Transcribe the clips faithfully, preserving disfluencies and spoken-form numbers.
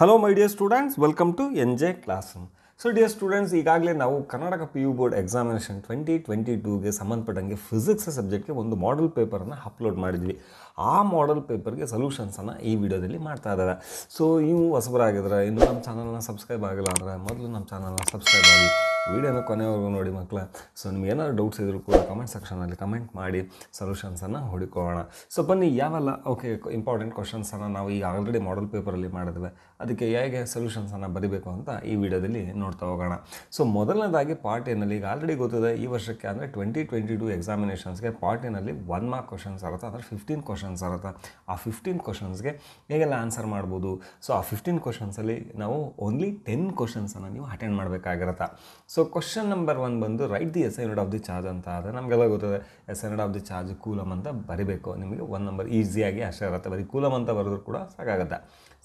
Hello my dear students, welcome to N J Classroom. So dear students, ಈಗಾಗಲೇ ನಾವು Karnataka P U board examination twenty twenty ಟೂಗೆ ಸಂಬಂಧಪಟ್ಟಂಗೆ physics ಸಬ್ಜೆಕ್ಟ್ಗೆ ಒಂದು model ಪೇಪರನ್ನು upload ಮಾಡಿದ್ವಿ. ಆ ಮಾಡೆಲ್ ಪೇಪರ್ಗೆ ಸೊಲ್ಯೂಷನ್ಸನ್ನು ಈ ವಿಡಿಯೋದಲ್ಲಿ ಮಾಡ್ತಾ ಇದ್ದಾರೆ. ಸೊ ನೀವು ಹೊಸಬರಾಗಿದ್ರೆ, ಇನ್ನೂ ನಮ್ಮ ಚಾನಲ್ನ ಸಬ್ಸ್ಕ್ರೈಬ್ ಆಗಿಲ್ಲ ಅಂದರೆ ಮೊದಲು ನಮ್ಮ ಚಾನಲ್ನ ಸಬ್ಸ್ಕ್ರೈಬ್ ಆಗಿ ವಿಡಿಯೋನ ಕೊನೆವರೆಗೂ ನೋಡಿ ಮಕ್ಕಳ. ಸೊ ನಿಮ್ಗೆ ಏನಾದ್ರು ಡೌಟ್ಸ್ ಇದ್ದರೂ ಕೂಡ ಕಮೆಂಟ್ ಸೆಕ್ಷನಲ್ಲಿ ಕಮೆಂಟ್ ಮಾಡಿ ಸೊಲ್ಯೂಷನ್ಸನ್ನು ಹುಡುಕೋಣ. ಸೊ ಬನ್ನಿ, ಯಾವೆಲ್ಲ ಓಕೆ ಇಂಪಾರ್ಟೆಂಟ್ ಕ್ವಶನ್ಸನ್ನು ನಾವು ಈಗ ಆಲ್ರೆಡಿ ಮಾಡೆಲ್ ಪೇಪರಲ್ಲಿ ಮಾಡಿದ್ವಿ, ಅದಕ್ಕೆ ಹೇಗೆ ಸೊಲ್ಯೂಷನ್ಸನ್ನು ಬರಿಬೇಕು ಅಂತ ಈ ವಿಡಿಯೋದಲ್ಲಿ ನೋಡ್ತಾ ಹೋಗೋಣ. ಸೊ ಮೊದಲನೇದಾಗಿ ಪಾರ್ಟ್ ಏನಲ್ಲಿ ಈಗ ಆಲ್ರೆಡಿ ಗೊತ್ತಿದೆ, ಈ ವರ್ಷಕ್ಕೆ ಅಂದರೆ ಟ್ವೆಂಟಿ ಟ್ವೆಂಟಿ ಟು ಎಕ್ಸಾಮಿನೇಷನ್ಸ್ಗೆ ಪಾರ್ಟ್ ಏನಲ್ಲಿ ಒನ್ ಮಾರ್ಕ್ ಕ್ವಶನ್ಸ್ ಇರುತ್ತೆ, ಅಂದರೆ ಫಿಫ್ಟೀನ್ ಕ್ವಶನ್ಸ್ ಇರುತ್ತೆ. ಆ ಫಿಫ್ಟೀನ್ ಕ್ವಶನ್ಸ್ಗೆ ಹೇಗೆಲ್ಲ ಆನ್ಸರ್ ಮಾಡ್ಬೋದು, ಸೊ ಆ ಫಿಫ್ಟೀನ್ ಕ್ವಶನ್ಸಲ್ಲಿ ನಾವು ಓನ್ಲಿ ಟೆನ್ ಕ್ವಶನ್ಸನ್ನು ನೀವು ಅಟೆಂಡ್ ಮಾಡಬೇಕಾಗಿರುತ್ತೆ. ಸೊ ಕ್ವಶನ್ ನಂಬರ್ ಒನ್ ಬಂದು write the S I unit of the charge ಅಂತ ಆದರೆ ನಮಗೆಲ್ಲ ಗೊತ್ತದೆ, S I unit of the charge coulomb ಅಂತ ಬರಿಬೇಕು. ನಿಮಗೆ ಒನ್ ನಂಬರ್ ಈಸಿಯಾಗಿ ಅಷ್ಟೇ ಇರುತ್ತೆ, ಬರೀ ಕೂಲಮ್ ಅಂತ ಬರೆದ್ರು ಕೂಡ ಸಾಕಾಗುತ್ತೆ.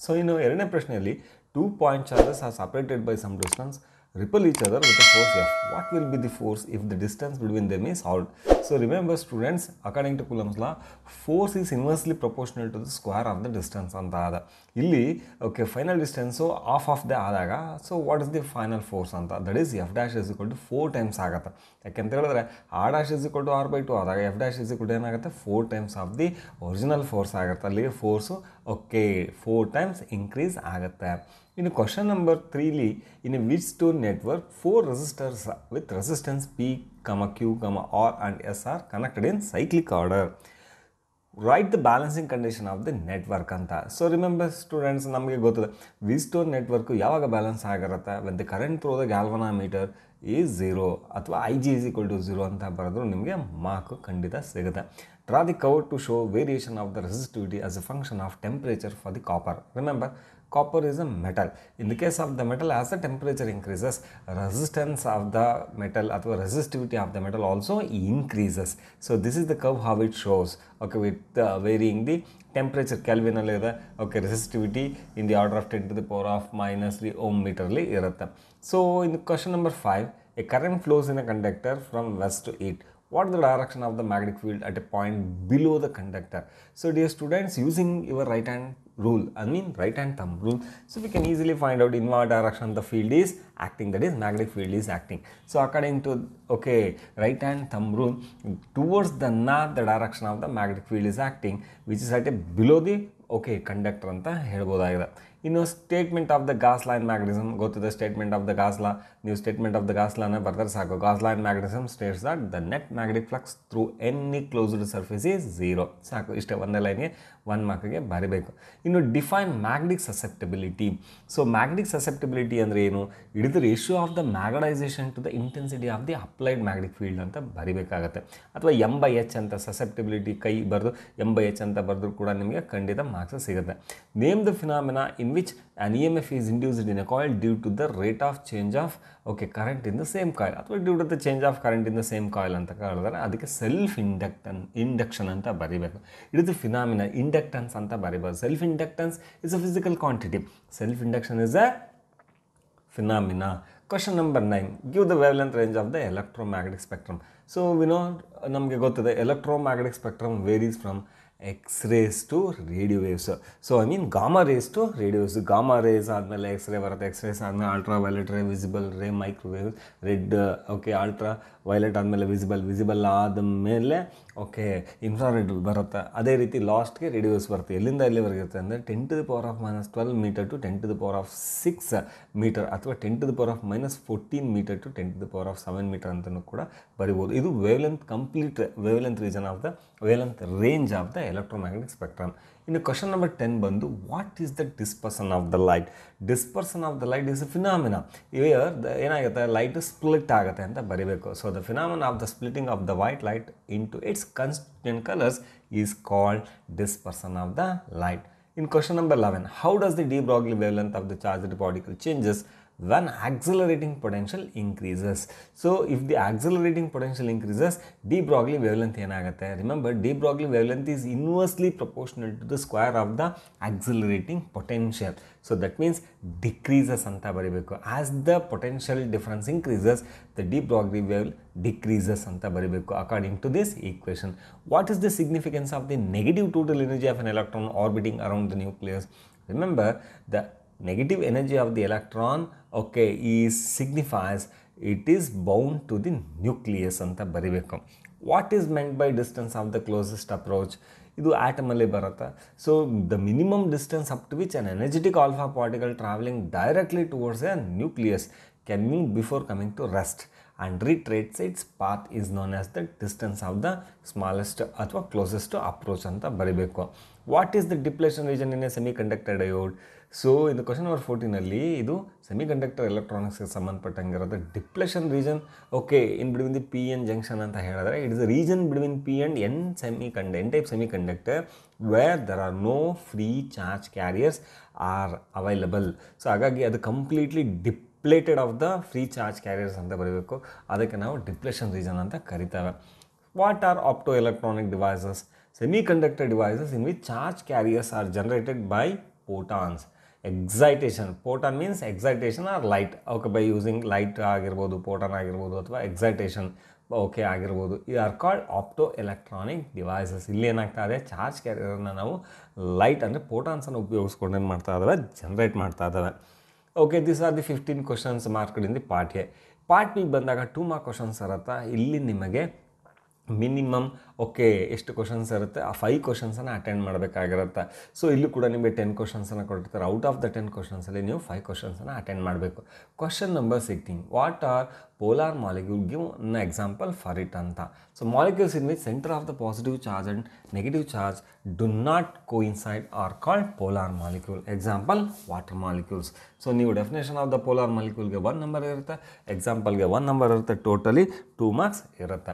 ಸೊ ಇನ್ನು ಎರಡನೇ ಪ್ರಶ್ನೆಯಲ್ಲಿ two point charges are separated by some distance repel each other with force F, what will be the force if the distance between them is solved. So remember students, according to Coulomb's law force is inversely proportional to the square of the distance ಅಂತ ಆದ. ಇಲ್ಲಿ okay final distance of of the ಆದಾಗ so what is the final force ಅಂತ, that is F dash is equal to four times ಆಗುತ್ತೆ. ಯಾಕೆಂತ ಹೇಳಿದ್ರೆ R dash is equal to R by two ಆದಾಗ F dash is equal to ಏನಾಗುತ್ತೆ, four times of the original force ಆಗುತ್ತೆ. ಅಲ್ಲಿಗೆ force okay four times increase ಆಗುತ್ತೆ. ಇನ್ನು question number ತ್ರೀಲಿ ಇನ್ನು Wheatstone network four resistors with resistance P, Q, R and S are connected in cyclic order. Write the balancing condition of the network ಅಂತ. So remember students, ನಮಗೆ ಗೊತ್ತದೆ Wheatstone network ಯಾವಾಗ balance ಆಗಿರುತ್ತೆ, when the current through the galvanometer is zero ಅಥವಾ I G is equal to zero ಅಂತ ಬರೆದ್ರು ನಿಮಗೆ mark ಖಂಡಿತ ಸಿಗುತ್ತೆ. Draw the curve to show variation of the resistivity as a function of temperature for the copper. Remember, copper is a metal. In the case of the metal, as the temperature increases, resistance of the metal or resistivity of the metal also increases. So this is the curve how it shows. Okay, with uh, varying the temperature Kelvin alli iruthe. Okay, resistivity in the order of ten to the power of minus three ohm meter alli iruthe. So in the question number five, a current flows in a conductor from west to east. What is the direction of the magnetic field at a point below the conductor? So dear students, using your right hand rule, I mean right hand thumb rule, so we can easily find out in what direction the field is acting, that is magnetic field is acting. So according to okay right hand thumb rule, towards the north the direction of the magnetic field is acting, which is at a below the okay conductor anta helbodaagide. ಇನ್ನು statement of the Gauss law in magnetism ಗೊತ್ತಿದೆ, statement of the Gauss law, ನೀವು statement of the Gauss ಲಾನ ಬರ್ತಾರೆ ಸಾಕು. Gauss law in magnetism states that the net magnetic flux through any closed surface is zero. ಸಾಕು, ಇಷ್ಟೇ ಒಂದೇ ಲೈನ್ಗೆ one ಮಾರ್ಕ್ಗೆ ಬರೀಬೇಕು. ಇನ್ನು define magnetic susceptibility. So magnetic susceptibility ಅಂದರೆ ಏನು, it the ratio of the ಮ್ಯಾಗ್ನಟೈಸೇಷನ್ to the intensity of the applied magnetic field ಅಂತ ಬರಿಬೇಕಾಗತ್ತೆ. ಅಥವಾ ಎಂ ಬೈ ಎಚ್ ಅಂತ ಸಸೆಪ್ಟಬಿಲಿಟಿ ಕೈ ಬರೆದು ಎಂ ಬೈ ಎಚ್ ಅಂತ ಬರೆದ್ರು ಕೂಡ ನಿಮಗೆ ಖಂಡಿತ ಮಾರ್ಕ್ಸ್ ಸಿಗುತ್ತೆ. Name the phenomena in which an E M F is induced in a coil due to the rate of change of okay current in the same coil or due to the change of current in the same coil anta helidare adike self inductance induction anta baribeku. It is a phenomena inductance anta baribeku. Self inductance is a physical quantity, self induction is a phenomena. Question number nine, give the wavelength range of the electromagnetic spectrum. So we know namage gottide electromagnetic spectrum varies from x-rays to radio waves. So I mean gamma rays to radio waves. Gamma rays ಆದಮೇಲೆ X-ray ಬರುತ್ತೆ, X-rays ಆದಮೇಲೆ ultraviolet ray, visible ray, microwave, red, okay ultra violet ಆದಮೇಲೆ visible, visible ಆದಮೇಲೆ okay infrared ಬರುತ್ತೆ. ಅದೇ ರೀತಿ ಲಾಸ್ಟ್ಗೆ radio waves ಬರುತ್ತೆ. ಎಲ್ಲಿಂದ ಎಲ್ಲಿವರೆಗೆ ಇರುತ್ತೆ ಅಂದರೆ ten to the power of minus twelve metre to ten to the power of six metre ಅಥವಾ ten to the power of minus fourteen metre to ten to the power of seven metre ಅಂತಲೂ ಕೂಡ ಬರಿಬೋದು. ಇದು wavelength complete wavelength region of the wavelength range of the electromagnetic spectrum. ಇನ್ನು question number ten ಬಂದು what is the dispersion of the light. Dispersion of the light is a phenomena where the ಏನಾಗುತ್ತೆ light split ಆಗುತ್ತೆ ಅಂತ ಬರಿಬೇಕು. So the phenomena of the splitting of the white light into its constituent colours is called dispersion of the light. In question number eleven, how does the de Broglie wavelength of the charged particle changes when accelerating potential increases. So if the accelerating potential increases, de Broglie wavelength ಏನಾಗುತ್ತೆ, remember de Broglie wavelength is inversely proportional to the square of the accelerating potential. So that means decreases anta baribeku. As the potential difference increases, the de Broglie wave decreases anta baribeku according to this equation. What is the significance of the negative total energy of an electron orbiting around the nucleus? Remember the negative energy of the electron, okay, is signifies it is bound to the nucleus anta baribeku. What is meant by distance of the closest approach? Idu atom alli barata. So the minimum distance up to which an energetic alpha particle traveling directly towards a nucleus can move before coming to rest and retraces its path is known as the distance of the smallest or closest approach anta baribeku. What is the depletion region in a semiconductor diode? So in the question number fourteen alli idu semiconductor electronics ge sambandapattangirada depletion region, okay, in between the p n junction anta helidare it is a region between p and n semiconductor, n type semiconductor where there are no free charge carriers are available. So hagagi adu completely depleted depleted of the free charge carriers anta baribeku, adakke naavu depletion region anta karitave. What are optoelectronic devices? Semiconductor devices in which charge carriers are generated by photons. Excitation, photon means excitation or light, okay, by using light agirbodu, photon agirbodu athwa excitation, okay, agirbodu, these are called optoelectronic devices. Illi enagta ide charge carrier na naavu light andre photons anna upayogiskondu en martta idave generate martta idave. Okay, these are the fifteen questions marked in the part A. Part B bandaga two mark questions irutte. Illi nimage minimum, okay, eshtu questions irutte ಆ five questions ಅನ್ನು attend ಮಾಡಬೇಕಾಗಿರುತ್ತೆ. So ಇಲ್ಲಿ ಕೂಡ ನಿಮಗೆ ten questions ಅನ್ನು ಕೊಟ್ಟಿರ್ತಾರೆ. Out of the ten questions ಅಲ್ಲಿ ನೀವು five questions ಅನ್ನು ಅಟೆಂಡ್ ಮಾಡಬೇಕು. Question number sixteen, what are polar molecule, give an example for it anta. So molecules in which center of the positive charge and negative charge do not coincide are called polar molecule. Example, water molecules. So new definition of the polar molecule ge one number irutte, example ge one number irutte, totally two marks irutte.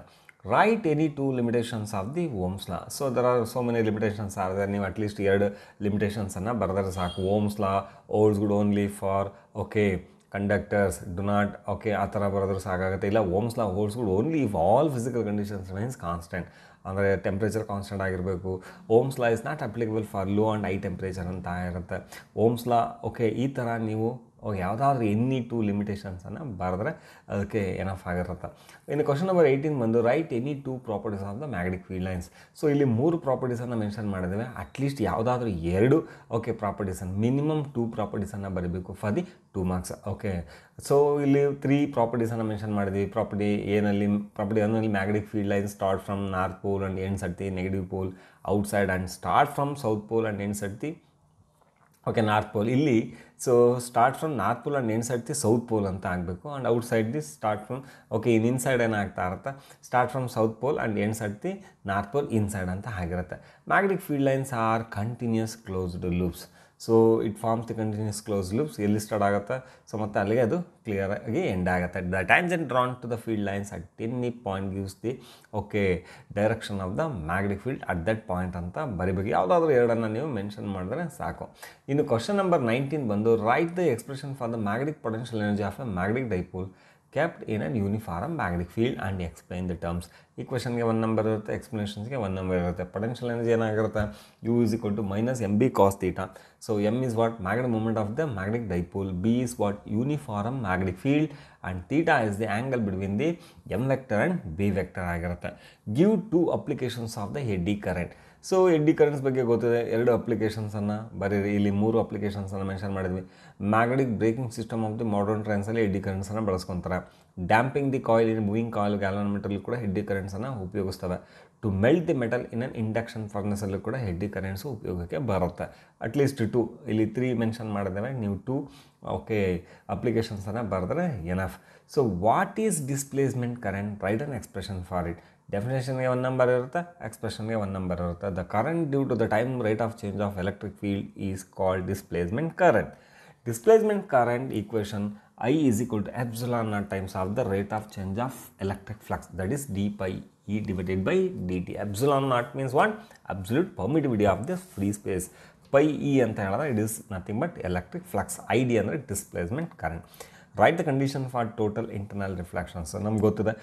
Write any two limitations of the Ohm's law. So there are so many limitations are there, you at least two limitations anna baradare saaku. Ohm's law holds good only for, okay, conductors, do not, okay, athara baradru saagagutte illa. Ohm's law holds good only if all physical conditions remains constant, andre temperature constant agirbeku. Ohm's law is not applicable for low and high temperature anta irutte. Ohm's law, okay, ee tara neevu ಯಾವುದಾದ್ರೂ any two ಲಿಮಿಟೇಷನ್ಸನ್ನು ಬರೆದ್ರೆ ಅದಕ್ಕೆ enough ಆಗಿರುತ್ತೆ. ಇನ್ನು question number eighteen ಬಂದು write any two properties of the magnetic field lines. So ಇಲ್ಲಿ ಮೂರು ಪ್ರಾಪರ್ಟೀಸನ್ನು ಮೆನ್ಷನ್ ಮಾಡಿದ್ದೇವೆ, ಅಟ್ಲೀಸ್ಟ್ ಯಾವುದಾದ್ರೂ ಎರಡು, ಓಕೆ, ಪ್ರಾಪರ್ಟೀಸನ್ನು ಮಿನಿಮಮ್ ಟೂ ಪ್ರಾಪರ್ಟೀಸನ್ನು ಬರೀಬೇಕು for the two marks, okay. So ಇಲ್ಲಿ ತ್ರೀ ಪ್ರಾಪರ್ಟೀಸನ್ನು ಮೆನ್ಷನ್ ಮಾಡಿದ್ದೀವಿ. ಪ್ರಾಪರ್ಟಿ ಏನಲ್ಲಿ, ಪ್ರಾಪರ್ಟಿ ಒನ್ನಲ್ಲಿ magnetic field lines start from north pole and ends at the negative pole, outside and start from south pole and ends at the, okay, north pole. ಇಲ್ಲಿ so start from north pole and ends at the south pole ಅಂತ ಆಗಬೇಕು. And outside the start from, okay, in inside ಏನಾಗ್ತಾ ಇರುತ್ತೆ, start from south pole and ends at the north pole, inside ಅಂತ ಆಗಿರುತ್ತೆ. Magnetic field lines are continuous closed loops. So it forms the continuous close loops. ಎಲ್ಲಿ start ಆಗುತ್ತೆ, so ಮತ್ತು ಅಲ್ಲಿಗೆ ಅದು clear ಆಗಿ ಎಂಡ್ ಆಗುತ್ತೆ. The tangent drawn to the field lines at any point gives the, okay, direction of the magnetic field at that point ಅಂತ ಬರಿಬೇಕು. ಯಾವುದಾದ್ರೂ ಎರಡನ್ನು ನೀವು ಮೆನ್ಷನ್ ಮಾಡಿದ್ರೆ ಸಾಕು. ಇನ್ನು ಕ್ವಶನ್ ನಂಬರ್ ನೈನ್ಟೀನ್ ಬಂದು write the expression for the magnetic potential energy of a magnetic dipole kept in a uniform magnetic field and explain the terms. ಈ ಕ್ವೆಶನ್ಗೆ ಒಂದು ನಂಬರ್ ಇರುತ್ತೆ, ಎಕ್ಸ್ಪ್ಲನೇಷನ್ಸ್ಗೆ ಒಂದು ನಂಬರ್ ಇರುತ್ತೆ. ಪೊಟೆನ್ಷಿಯಲ್ ಎನರ್ಜಿ ಏನಾಗಿರುತ್ತೆ, U is equal to minus M B cos theta. So M is what magnetic moment of the magnetic dipole, B is what uniform magnetic field and theta is the angle between the M vector and B vector ಆಗಿರುತ್ತೆ. Give two applications of the eddy current. So eddy currents ಬಗ್ಗೆ ಗೊತ್ತಿದೆ, ಎರಡು ಅಪ್ಲಿಕೇಶನ್ಸನ್ನು ಬರೀರಿ. ಇಲ್ಲಿ ಮೂರು ಅಪ್ಲಿಕೇಶನ್ಸನ್ನು mention ಮಾಡಿದ್ವಿ. Magnetic braking system of the modern ಟ್ರೈನ್ಸಲ್ಲಿ ಎಡ್ಡಿ ಕರೆಂಟ್ಸನ್ನು ಬಳಸ್ಕೊತಾರೆ. Damping the coil in moving coil ಗ್ಯಾಲೋಮೀಟರ್ಲಿ ಕೂಡ ಎಡ್ಡಿ ಕರೆಂಟ್ಸನ್ನು ಉಪಯೋಗಿಸ್ತವೆ. To melt the metal in an induction ಫರ್ನೆಸಲ್ಲೂ ಕೂಡ ಎಡ್ಡಿ ಕರೆಂಟ್ಸು ಉಪಯೋಗಕ್ಕೆ ಬರುತ್ತೆ. ಅಟ್ಲೀಸ್ಟ್ ಟು, ಇಲ್ಲಿ ತ್ರೀ ಮೆನ್ಷನ್ ಮಾಡಿದ್ದೇವೆ, ನೀವು ಟು, ಓಕೆ, ಅಪ್ಲಿಕೇಶನ್ಸನ್ನು ಬರೆದ್ರೆ enough. So what is displacement current, write an expression for it. ಡೆಫಿನೇಷನ್ಗೆ ಒಂದು ನಂಬರ್ ಇರುತ್ತೆ, ಎಕ್ಸ್ಪ್ರೆಷನ್ಗೆ ಒಂದು ನಂಬರ್ ಇರುತ್ತೆ. The current due to the time rate of change of electric field is called displacement current. Displacement current equation I is equal to epsilon naught times of the rate of change of electric flux, that is d pi e divided by dt. Epsilon naught means what? Absolute permittivity of the free space. Pi e anta helada it is nothing but electric flux. id andre displacement current. Write the condition for total internal reflection. So namge gottide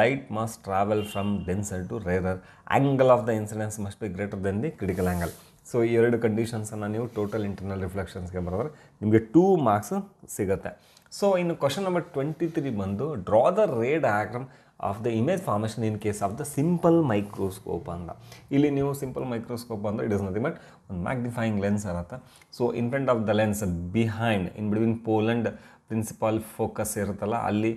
light must travel from denser to rarer, angle of the incidence must be greater than the critical angle. So ಈ ಎರಡು ಕಂಡೀಷನ್ಸನ್ನು ನೀವು total internal ರಿಫ್ಲೆಕ್ಷನ್ಸ್ಗೆ ಬರೆದ್ರೆ ನಿಮಗೆ two marks ಸಿಗುತ್ತೆ. So ಇನ್ನು question number twenty three ಬಂದು draw the ray diagram of the image formation in case of the simple microscope anda. Illi new simple microscope anda, it is nothing but one magnifying lens arata. So in front of the lens, behind, in between pole and principal focus irutalla alli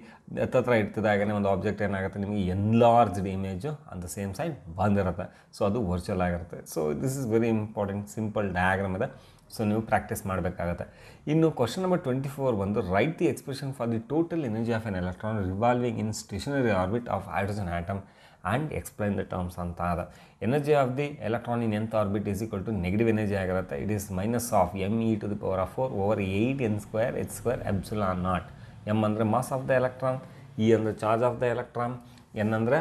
attatra ittidagane one object enagutte nimage enlarged image on the same side bandirutte, so adu virtual agirutte. So this is very important simple diagram ida, so you practice madbekagutte. Innu question number twenty-four bandu, write the expression for the total energy of an electron revolving in stationary orbit of hydrogen atom and explain the terms anta ada. Energy of the electron in nth orbit is equal to negative energy agarata. It is minus of me to the power of four over eight n square h square epsilon naught. M andre mass of the electron, E andre charge of the electron, N andre,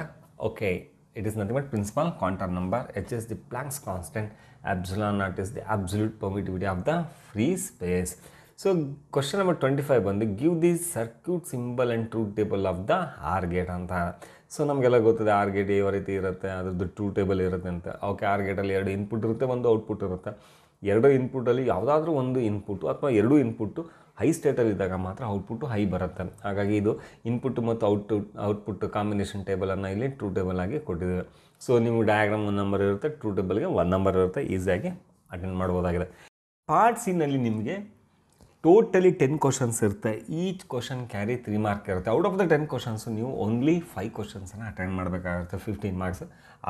okay, it is nothing but principal quantum number, H is the Planck's constant, epsilon naught is the absolute permittivity of the free space. So question number twenty-five bandu, give the circuit symbol and truth table of the R gate anta. So namagella gottide R gate ಯಾವ ರೀತಿ ಇರುತ್ತೆ, ಅದರದ್ದು truth table ಇರುತ್ತೆ ಅಂತ. Okay, R gate ಅಲ್ಲಿ ಎರಡು input ಇರುತ್ತೆ, ಒಂದು ಔಟ್ಪುಟ್ ಇರುತ್ತೆ. ಎರಡು ಇನ್ಪುಟ್ ಅಲ್ಲಿ ಯಾವುದಾದ್ರೂ ಒಂದು ಇನ್ಪುಟ್ ಅಥವಾ ಎರಡು ಇನ್ಪುಟ್ ಹೈ ಸ್ಟೇಟ್ ಅಲ್ಲಿ ಇದ್ದಾಗ ಮಾತ್ರ ಔಟ್ಪುಟ್ ಹೈ ಬರುತ್ತೆ. ಹಾಗಾಗಿ ಇದು ಇನ್ಪುಟ್ ಮತ್ತು ಔಟ್ಪುಟ್ ಔಟ್ಪುಟ್ ಕಾಂಬಿನೇಷನ್ ಟೇಬಲ್ ಅನ್ನು ಇಲ್ಲಿ ಟ್ರೂ ಟೇಬಲ್ ಆಗಿ ಕೊಟ್ಟಿದ್ದೇವೆ. ಸೊ ನೀವು ಡಯಾಗ್ರಾಮ್ ಒಂದು ನಂಬರ್ ಇರುತ್ತೆ, ಟ್ರೂ ಟೇಬಲ್ಗೆ ಒಂದು ನಂಬರ್ ಇರುತ್ತೆ, ಈಸಿಯಾಗಿ ಅಟೆಂಡ್ ಮಾಡ್ಬೋದಾಗಿದೆ. ಪಾರ್ಟ್ ಸಿ ನಲ್ಲಿ ನಿಮಗೆ ಟೋಟಲಿ ಟೆನ್ ಕ್ವಶನ್ಸ್ ಇರುತ್ತೆ. Each question carry three mark ಇರುತ್ತೆ. Out of the ten questions ನೀವು ಓನ್ಲಿ ಫೈವ್ ಕ್ವಶನ್ಸನ್ನು ಅಟೆಂಡ್ ಮಾಡಬೇಕಾಗುತ್ತೆ. ಫಿಫ್ಟೀನ್ ಮಾರ್ಕ್ಸ್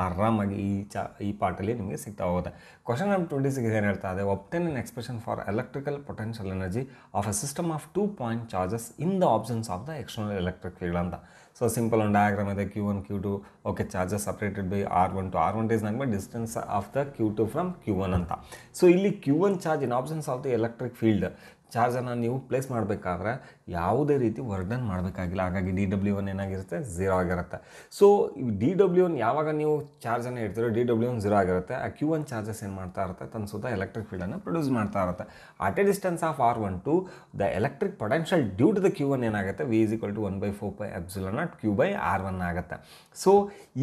ಆರಾಮಾಗಿ ಈ ಚ ಈ ಪಾರ್ಟಲ್ಲಿ ನಿಮಗೆ ಸಿಗ್ತಾ ಹೋಗುತ್ತೆ. ಕ್ವಶನ್ ನಂಬರ್ ಟ್ವೆಂಟಿ ಸಿಕ್ಸ್ ಏನು ಹೇಳ್ತಾ ಇದೆ, obtain an expression for electrical potential energy of a system of two point charges in the absence of the external electric field ಅಂತ. ಸೊ ಸಿಂಪಲ್ ಒಂದು ಡಯಾಗ್ರಾಮ್ ಇದೆ, Q one Q two, okay, charges separated by R one two, R one two is number distance of the Q two from Q one ಅಂತ. So ಇಲ್ಲಿ Q one charge in absence of the electric field, ಚಾರ್ಜನ್ನು ನೀವು place ಮಾಡಬೇಕಾದ್ರೆ ಯಾವುದೇ ರೀತಿ work done ಮಾಡಬೇಕಾಗಿಲ್ಲ, ಹಾಗಾಗಿ D W one ಏನಾಗಿರುತ್ತೆ, ಝೀರೋ ಆಗಿರುತ್ತೆ. ಸೊ ಡಿ ಡಬ್ಲ್ಯೂ ಒನ್ ಯಾವಾಗ ನೀವು ಚಾರ್ಜನ್ನು ಇಡ್ತೀರೋ ಡಿ ಡಬ್ಲ್ಯೂ ಒನ್ ಝೀರೋ ಆಗಿರುತ್ತೆ. ಆ ಕ್ಯೂ ಒನ್ ಚಾರ್ಜಸ್ ಏನು ಮಾಡ್ತಾ ಇರುತ್ತೆ, ತನ್ನ ಸುತ್ತ ಎಲೆಕ್ಟ್ರಿಕ್ ಫೀಲ್ಡನ್ನು ಪ್ರೊಡ್ಯೂಸ್ ಮಾಡ್ತಾ ಇರುತ್ತೆ. At a distance of R one to the electric potential due to the Q one ಏನಾಗುತ್ತೆ, V is equal to one by four by epsilon naught Q by R one ಆಗುತ್ತೆ. So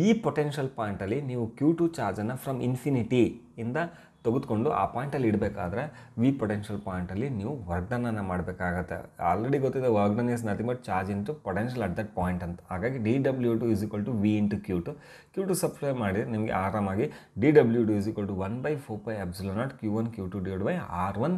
ಈ potential ಪಾಯಿಂಟಲ್ಲಿ ನೀವು Q two ಚಾರ್ಜನ್ನು from infinity ಇಂದ ತೆಗೆದುಕೊಂಡು ಆ ಪಾಯಿಂಟಲ್ಲಿ ಇಡಬೇಕಾದ್ರೆ V potential ಪಾಯಿಂಟಲ್ಲಿ ನೀವು ವರ್ಕ್ಡನನ್ನು ಮಾಡಬೇಕಾಗತ್ತೆ. ಆಲ್ರೆಡಿ ಗೊತ್ತಿದೆ work done is nothing but charge into potential at that point ಅಂತ. ಹಾಗಾಗಿ D W two is equal to V into Q two, Q two subtract ಮಾಡಿದರೆ ನಿಮಗೆ ಆರಾಮಾಗಿ D W two is equal to one by four by epsilon naught Q one Q two divide by R one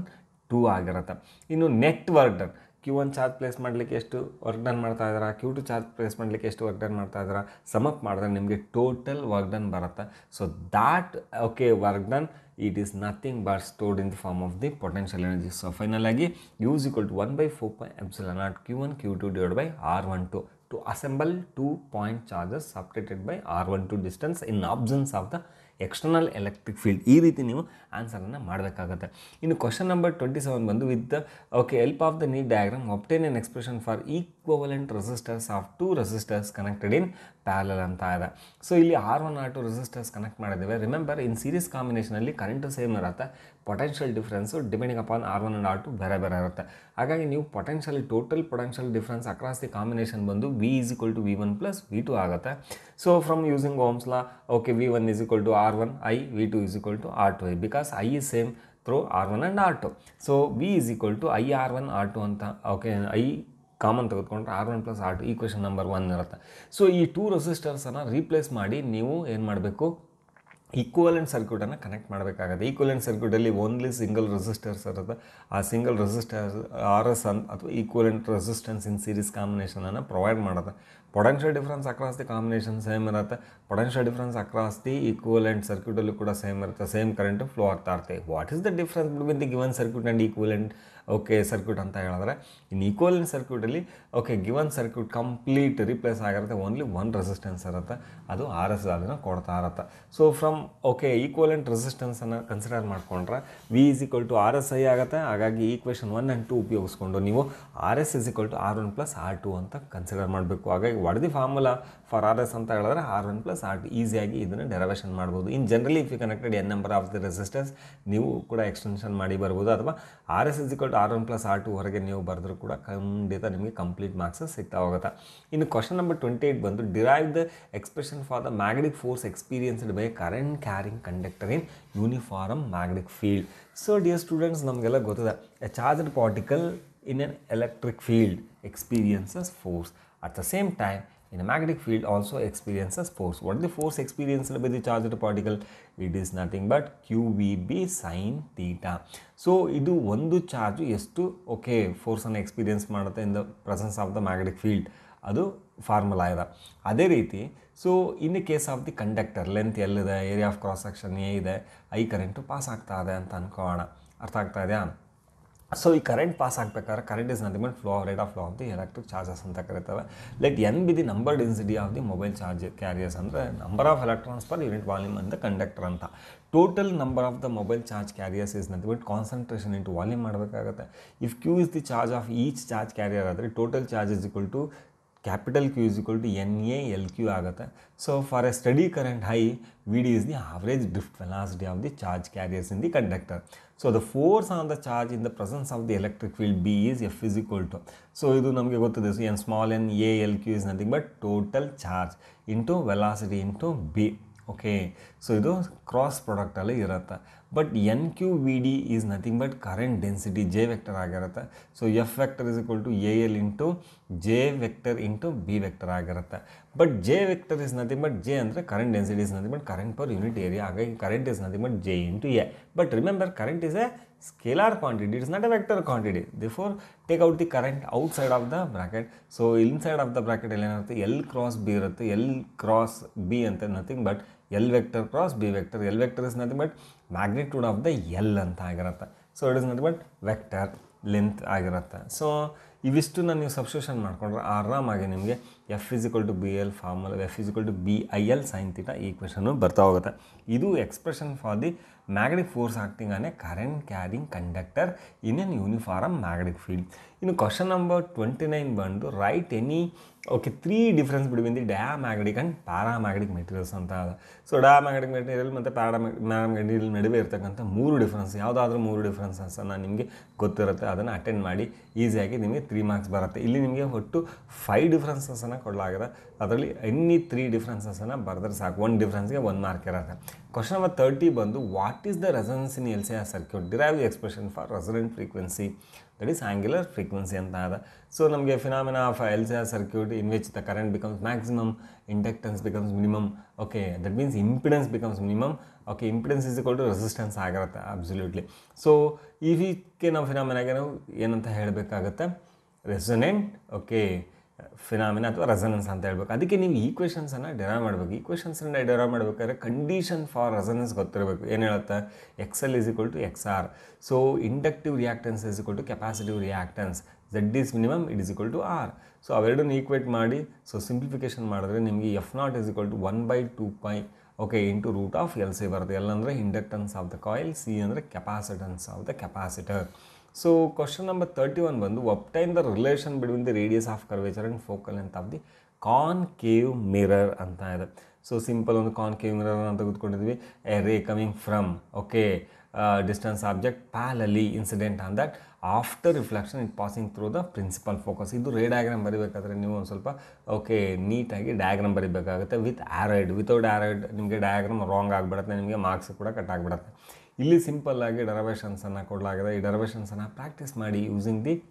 two ಆಗಿರುತ್ತೆ. ಇನ್ನು net work done, Q one charge place ಮಾಡಲಿಕ್ಕೆ ಎಷ್ಟು work done ಮಾಡ್ತಾ ಇದ್ದಾರೆ, Q to charge place ಮಾಡಲಿಕ್ಕೆ ಎಷ್ಟು work done ಮಾಡ್ತಾ ಇದ್ದಾರೆ, ಸಮಪ್ ಮಾಡಿದ್ರೆ ನಿಮಗೆ ಟೋಟಲ್ ವರ್ಕ್ ಡನ್ ಬರುತ್ತೆ. So that, okay, work done it is nothing but stored in the form of the potential energy. So final ಆಗಿ U is equal to one by four by epsilon naught Q one Q two divide by R one two to assemble two point charges separated by R one two distance in absence of the external electric field. ಈ ರೀತಿ ನೀವು ಆನ್ಸರನ್ನು ಮಾಡಬೇಕಾಗುತ್ತೆ. ಇನ್ನು question number twenty seven ಬಂದು, with okay help of the neat diagram obtain an expression for equivalent resistors of two resistors connected in parallel ಅಂತ ಇದೆ. So ಇಲ್ಲಿ R one R two resistors connect ಮಾಡಿದ್ದೇವೆ. ರಿಮೆಂಬರ್, ಇನ್ ಸೀರೀಸ್ ಕಾಂಬಿನೇಷನಲ್ಲಿ current same ಇರುತ್ತೆ, potential difference depending upon R one and R two ಬೇರೆ ಬೇರೆ ಇರುತ್ತೆ. ಹಾಗಾಗಿ ನೀವು potential total potential difference across the combination ಬಂದು V is equal to V one plus V two ಆಗುತ್ತೆ. So from using Ohm's law, okay, V one is equal to R one I, V two is equal to R two I, because I is same through R one and R two. So V is equal to I R one R two ಅಂತ, okay, I common ತೆಗೆದುಕೊಂಡ್ರೆ R one plus R two equation number one ಇರುತ್ತೆ. So ಈ two ರೆಸಿಸ್ಟರ್ಸನ್ನು replace ಮಾಡಿ ನೀವು ಏನು ಮಾಡಬೇಕು, equivalent ಸರ್ಕ್ಯೂಟನ್ನು ಕನೆಕ್ಟ್ ಮಾಡಬೇಕಾಗುತ್ತೆ. ಈಕ್ವಲೆಂಟ್ ಸರ್ಕ್ಯೂಟಲ್ಲಿ ಓನ್ಲಿ ಸಿಂಗಲ್ ರೆಸಿಸ್ಟರ್ಸ್ ಇರುತ್ತೆ. ಆ single resistors R S an ಅಥವಾ ಈಕ್ವಲೆಂಟ್ ರೆಸಿಸ್ಟೆನ್ಸ್ ಇನ್ ಸೀರೀಸ್ ಕಾಂಬಿನೇಷನನ್ನು ಪ್ರೊವೈಡ್ ಮಾಡುತ್ತೆ. Potential difference across the combination same ಇರುತ್ತೆ, potential difference across the equivalent ಸರ್ಕ್ಯೂಟಲ್ಲೂ ಕೂಡ ಸೇಮ್ ಇರುತ್ತೆ, ಸೇಮ್ ಕರೆಂಟು ಫ್ಲೋ ಆಗ್ತಾ ಇರುತ್ತೆ. What is the difference between the given circuit and equivalent, okay, circuit ಅಂತ ಹೇಳಿದ್ರೆ ಇನ್ ಈಕ್ವಲೆಂಟ್ ಸರ್ಕ್ಯೂಟಲ್ಲಿ, okay, given circuit complete replace ಆಗಿರುತ್ತೆ, ಓನ್ಲಿ ಒನ್ ರೆಸಿಸ್ಟೆನ್ಸ್ ಇರುತ್ತೆ, ಅದು ಆರ್ ಎಸ್ ಅದನ್ನು ಕೊಡ್ತಾ ಇರುತ್ತೆ. ಸೊ ಫ್ರಮ್ ಓಕೆ ಈಕ್ವಲೆಂಟ್ ರೆಸಿಸ್ಟೆನ್ಸನ್ನು ಕನ್ಸಿಡರ್ ಮಾಡಿಕೊಂಡ್ರೆ V is equal to R S I ಆಗುತ್ತೆ. ಹಾಗಾಗಿ ಈಕ್ವೇಷನ್ ಒನ್ ಆ್ಯಂಡ್ ಟು ಉಪಯೋಗಿಸ್ಕೊಂಡು ನೀವು R S is equal to R one plus R two ಅಂತ ಕನ್ಸಿಡರ್ ಮಾಡಬೇಕು. ಹಾಗಾಗಿ what the formula for R S ಅಂತ ಹೇಳಿದ್ರೆ R one plus R two, ಈಸಿಯಾಗಿ ಇದನ್ನು ಡೆರವೇಷನ್ ಮಾಡ್ಬೋದು. In generally if you connected N number of the resistance ನೀವು ಕೂಡ ಎಕ್ಸ್ಟೆನ್ಷನ್ ಮಾಡಿ ಬರ್ಬೋದು, ಅಥವಾ R S is equal to R one plus R two ಹೊರಗೆ ನೀವು ಬರೆದ್ರೂ ಕೂಡ ಖಂಡಿತ ನಿಮಗೆ ಕಂಪ್ಲೀಟ್ ಮಾರ್ಕ್ಸ್ ಸಿಗ್ತಾ ಹೋಗುತ್ತೆ. ಇನ್ನು ಕ್ವಶನ್ ನಂಬರ್ ಟ್ವೆಂಟಿ ಏಟ್ ಬಂದು, derive the expression for the magnetic force experienced by current carrying conductor in uniform magnetic field. So dear students, ನಮಗೆಲ್ಲ ಗೊತ್ತಿದೆ a charged particle in an electric field experiences force. At the same time, In a magnetic field also experiences force. What is the force experienced by the charged particle? It is nothing but Q V B sine theta. So, it is one charge is to, okay, force and experience in the presence of the magnetic field. That is formula. That so, in the case of the conductor, length L, the area of cross section A, I current pass agta. So, the current pass current is nothing but flow rate of flow of the electric charges. Let n be the number density of the mobile charge carriers and the number of electrons per unit volume and the conductor. Total number of the mobile charge carriers is nothing but concentration into volume. If Q is the charge of each charge carrier, total charge is equal to capital Q is equal to N A L Q. So, for a steady current high, V D is the average drift velocity of the charge carriers in the conductor. So, the force on the charge in the presence of the electric field B is F is equal to. So, this n small n A L Q is nothing but total charge into velocity into B. Okay. So, this cross product. But N Q V D is nothing but current density J vector. So, F vector is equal to A L into J vector into B vector. But J vector is nothing but J and current density is nothing but current per unit area. Current is nothing but J into A. But remember, current is a scalar quantity. It is not a vector quantity. Therefore, take out the current outside of the bracket. So, inside of the bracket, L cross B, L cross B and nothing but L vector cross B vector. L vector is nothing but magnitude of the L anta. So, it is nothing but vector length agaratta. So, ivistu nannu substitution maadkondre aramage nimge F is equal to B L formula, F is equal to B I L sin theta equation bartha hogutte. Idu expression for the magnetic force acting on a current carrying conductor in an uniform magnetic field. In question number twenty-nine bandu write any okay three difference between the diamagnetic and paramagnetic materials anta. So diamagnetic material matte paramagnetic material naduve irtakanta three difference yavadadru three differences anna nimge gottirutte adanna attend maadi easy aagi nimge three marks barutte. Illi nimge hottu five differences anna kodalagide adaralli any three differences anna baradre saaku one difference ge one mark irutte. Question number thirty bandu what is the resonance in L C R circuit? Derive the expression for resonant frequency, that is angular frequency anta ada. So namge phenomena of L C R circuit in which the current becomes maximum, inductance becomes minimum. Okay, that means impedance becomes minimum. Okay, impedance is equal to resistance agarutte absolutely. So if we can phenomena ge navu enanta helbekagutte resonant okay phenomena or resonance anta helbeku. Adikke neevu equations anna derive madbeku. Equations anna derive madbekare condition for resonance gottirebeku. Yen helutte X L is equal to X R. So inductive reactance is equal to capacitive reactance, Z is minimum, it is equal to R. So averadu equate maadi. So simplification madidre nimge F zero is equal to one by two pi okay into root of L C baruthe. L andre inductance of the coil, C andre capacitance of the capacitor. So, question number thirty-one bandu, obtain the relation between the radius of curvature and focal length of the concave mirror anta. So, simple on the concave mirror anta, a ray coming from, okay, uh, distance object parallelly incident on that. After reflection, it passing through the principal focus. This ray diagram okay, neat diagram with arrowhead. Without arrowhead, you diagram wrong, you marks cut. Illi simple agi derivations anna kodalagide. Ee derivations anna practice maadi using the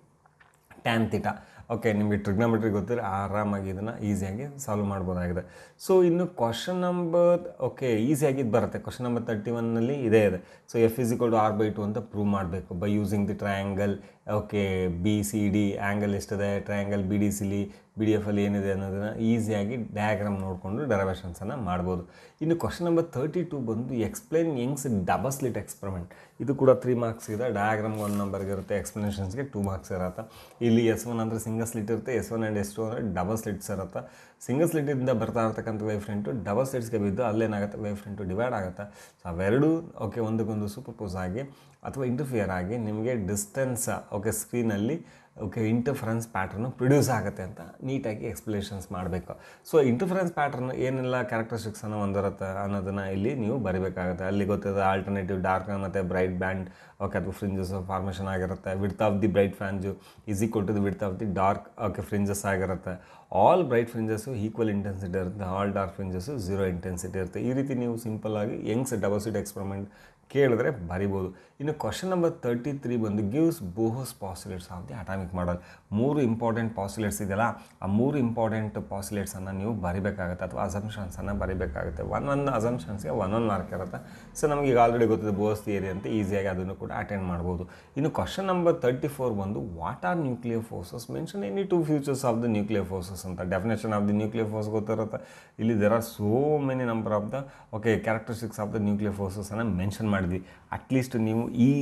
tan theta. Okay, nimge trigonometry gottire aaramagi idana easy agi solve madabodagide. So innu question number okay easy agi barutte. Question number thirty-one nalli ide ide. So F is equal to R by two anta prove madbeku by using the triangle okay B C D angle istide, triangle B D C li B D F alli enide annadana easy aagi diagram nodkondu derivations anna madabodu. Innu question number thirty-two bandu explain Young's double slit experiment. Idu kuda three marks ide. Diagram one number ge irutte, explanations ge two marks irutte. Illi S one andre single slit irutte, S one and S two andre double slits irutte. Single slit inda barta irtakanta wave front double slits ge biddu alle enagutte wave front divide agutte. So averedu okay ondagondu superpose aagi athwa interfere aagi nimge distance okay screen alli okay, interference pattern produce agate anta neat agi explanations madbeka. So interference pattern yenella characteristics anna ondarutte annadana illi neevu bariಬೇಕಾಗುತ್ತೆ. ಅಲ್ಲಿ ಗೊತ್ತಿದೆ alternative dark ಮತ್ತೆ bright band okay athu fringes formation ಆಗಿರುತ್ತೆ. Width of the bright fringe is equal to the width of the dark okay fringes ಆಗಿರುತ್ತೆ. All bright fringes equal intensity irutte, all dark fringes zero intensity irutte. ಈ ರೀತಿ ನೀವು simple ಆಗಿ Young's double slit experiment ಕೇಳಿದ್ರೆ ಬರಿಬಹುದು. ಇನ್ನು question number thirty three ಬಂದು gives Bohr's postulates of the atomic model. ಮೂರು ಇಂಪಾರ್ಟೆಂಟ್ ಪಾಸ್ಯುಲೇಟ್ಸ್ ಇದೆಯಲ್ಲ, ಆ ಮೂರು ಇಂಪಾರ್ಟೆಂಟ್ ಪಾಸ್ಯುಲೇಟ್ಸನ್ನು ನೀವು ಬರಿಬೇಕಾಗುತ್ತೆ ಅಥವಾ ಅಸಂಪ್ಷನ್ಸನ್ನು ಬರಿಬೇಕಾಗುತ್ತೆ. ಒಂದೊಂದು ಅಸಂಪ್ಷನ್ಸ್ಗೆ ಒಂದೊಂದು ಮಾರ್ಕ್ ಇರುತ್ತೆ. ಸೊ ನಮಗೆ ಈಗ ಆಲ್ರೆಡಿ ಗೊತ್ತಿದೆ ಬೋರ್ಸ್ ಥಿಯರಿ ಅಂತ, ಈಸಿಯಾಗಿ ಅದನ್ನು ಕೂಡ ಅಟೆಂಡ್ ಮಾಡ್ಬೋದು. ಇನ್ನು ಕ್ವೆಶ್ಚನ್ ನಂಬರ್ ತರ್ಟಿ ಫೋರ್ ಬಂದು what are nuclear forces, mention any two features of the nuclear forces ಅಂತ. Definition of the nuclear force ಗೊತ್ತಿರುತ್ತೆ. ಇಲ್ಲಿ there are so many number of the okay characteristics of the nuclear ಫೋರ್ಸಸ್ಸನ್ನು mention ಮಾಡಿದ್ವಿ. At least ನೀವು ಈ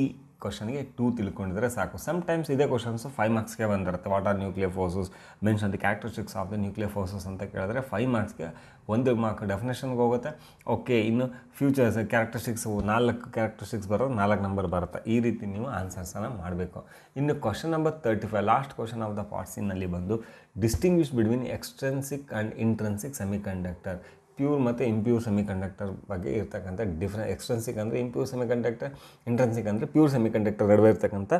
ಕ್ವಶನ್ಗೆ two ತಿಳ್ಕೊಂಡಿದ್ರೆ ಸಾಕು. Sometimes ಇದೇ ಕ್ವಶನ್ಸ್ ಫೈವ್ ಮಾರ್ಕ್ಸ್ಗೆ ಬಂದಿರುತ್ತೆ. What are nuclear forces, mention the characteristics of the nuclear forces ಅಂತ ಕೇಳಿದ್ರೆ ಫೈವ್ ಮಾರ್ಕ್ಸ್ಗೆ ಒಂದು ಮಾರ್ಕ್ ಡೆಫಿನೇಷನ್ಗೆ ಹೋಗುತ್ತೆ. ಓಕೆ, ಇನ್ನು ಫ್ಯೂಚರ್ಸ್ ಕ್ಯಾರೆಕ್ಟರಿಸ್ಟಿಕ್ಸ್ ನಾಲ್ಕು ಕ್ಯಾರೆಕ್ಟರಿಸ್ಟಿಕ್ಸ್ ಬರೋದು ನಾಲ್ಕು ನಂಬರ್ ಬರುತ್ತೆ. ಈ ರೀತಿ ನೀವು ಆನ್ಸರ್ಸನ್ನು ಮಾಡಬೇಕು. ಇನ್ನು question number thirty five last question of the ಪಾರ್ಟ್ಸಿನಲ್ಲಿ ಬಂದು distinguish between extrinsic and intrinsic semiconductor, pure ಮತ್ತು ಇಂಪ್ಯೂರ್ ಸೆಮಿಕಂಡಕ್ಟರ್ ಬಗ್ಗೆ ಇರ್ತಕ್ಕಂಥ ಡಿಫ್ರೆ ಎಕ್ಸ್ಟ್ರೆನ್ಸಿಕ್ ಅಂದರೆ ಇಂಪ್ಯೂರ್ ಸೆಮಿಕಂಡಕ್ಟರ್, ಇಂಟ್ರೆನ್ಸಿಕ್ ಅಂದರೆ ಪ್ಯೂರ್ ಸೆಮಿಕಂಡಕ್ಟರ್ ನಡುವೆ ಇರ್ತಕ್ಕಂಥ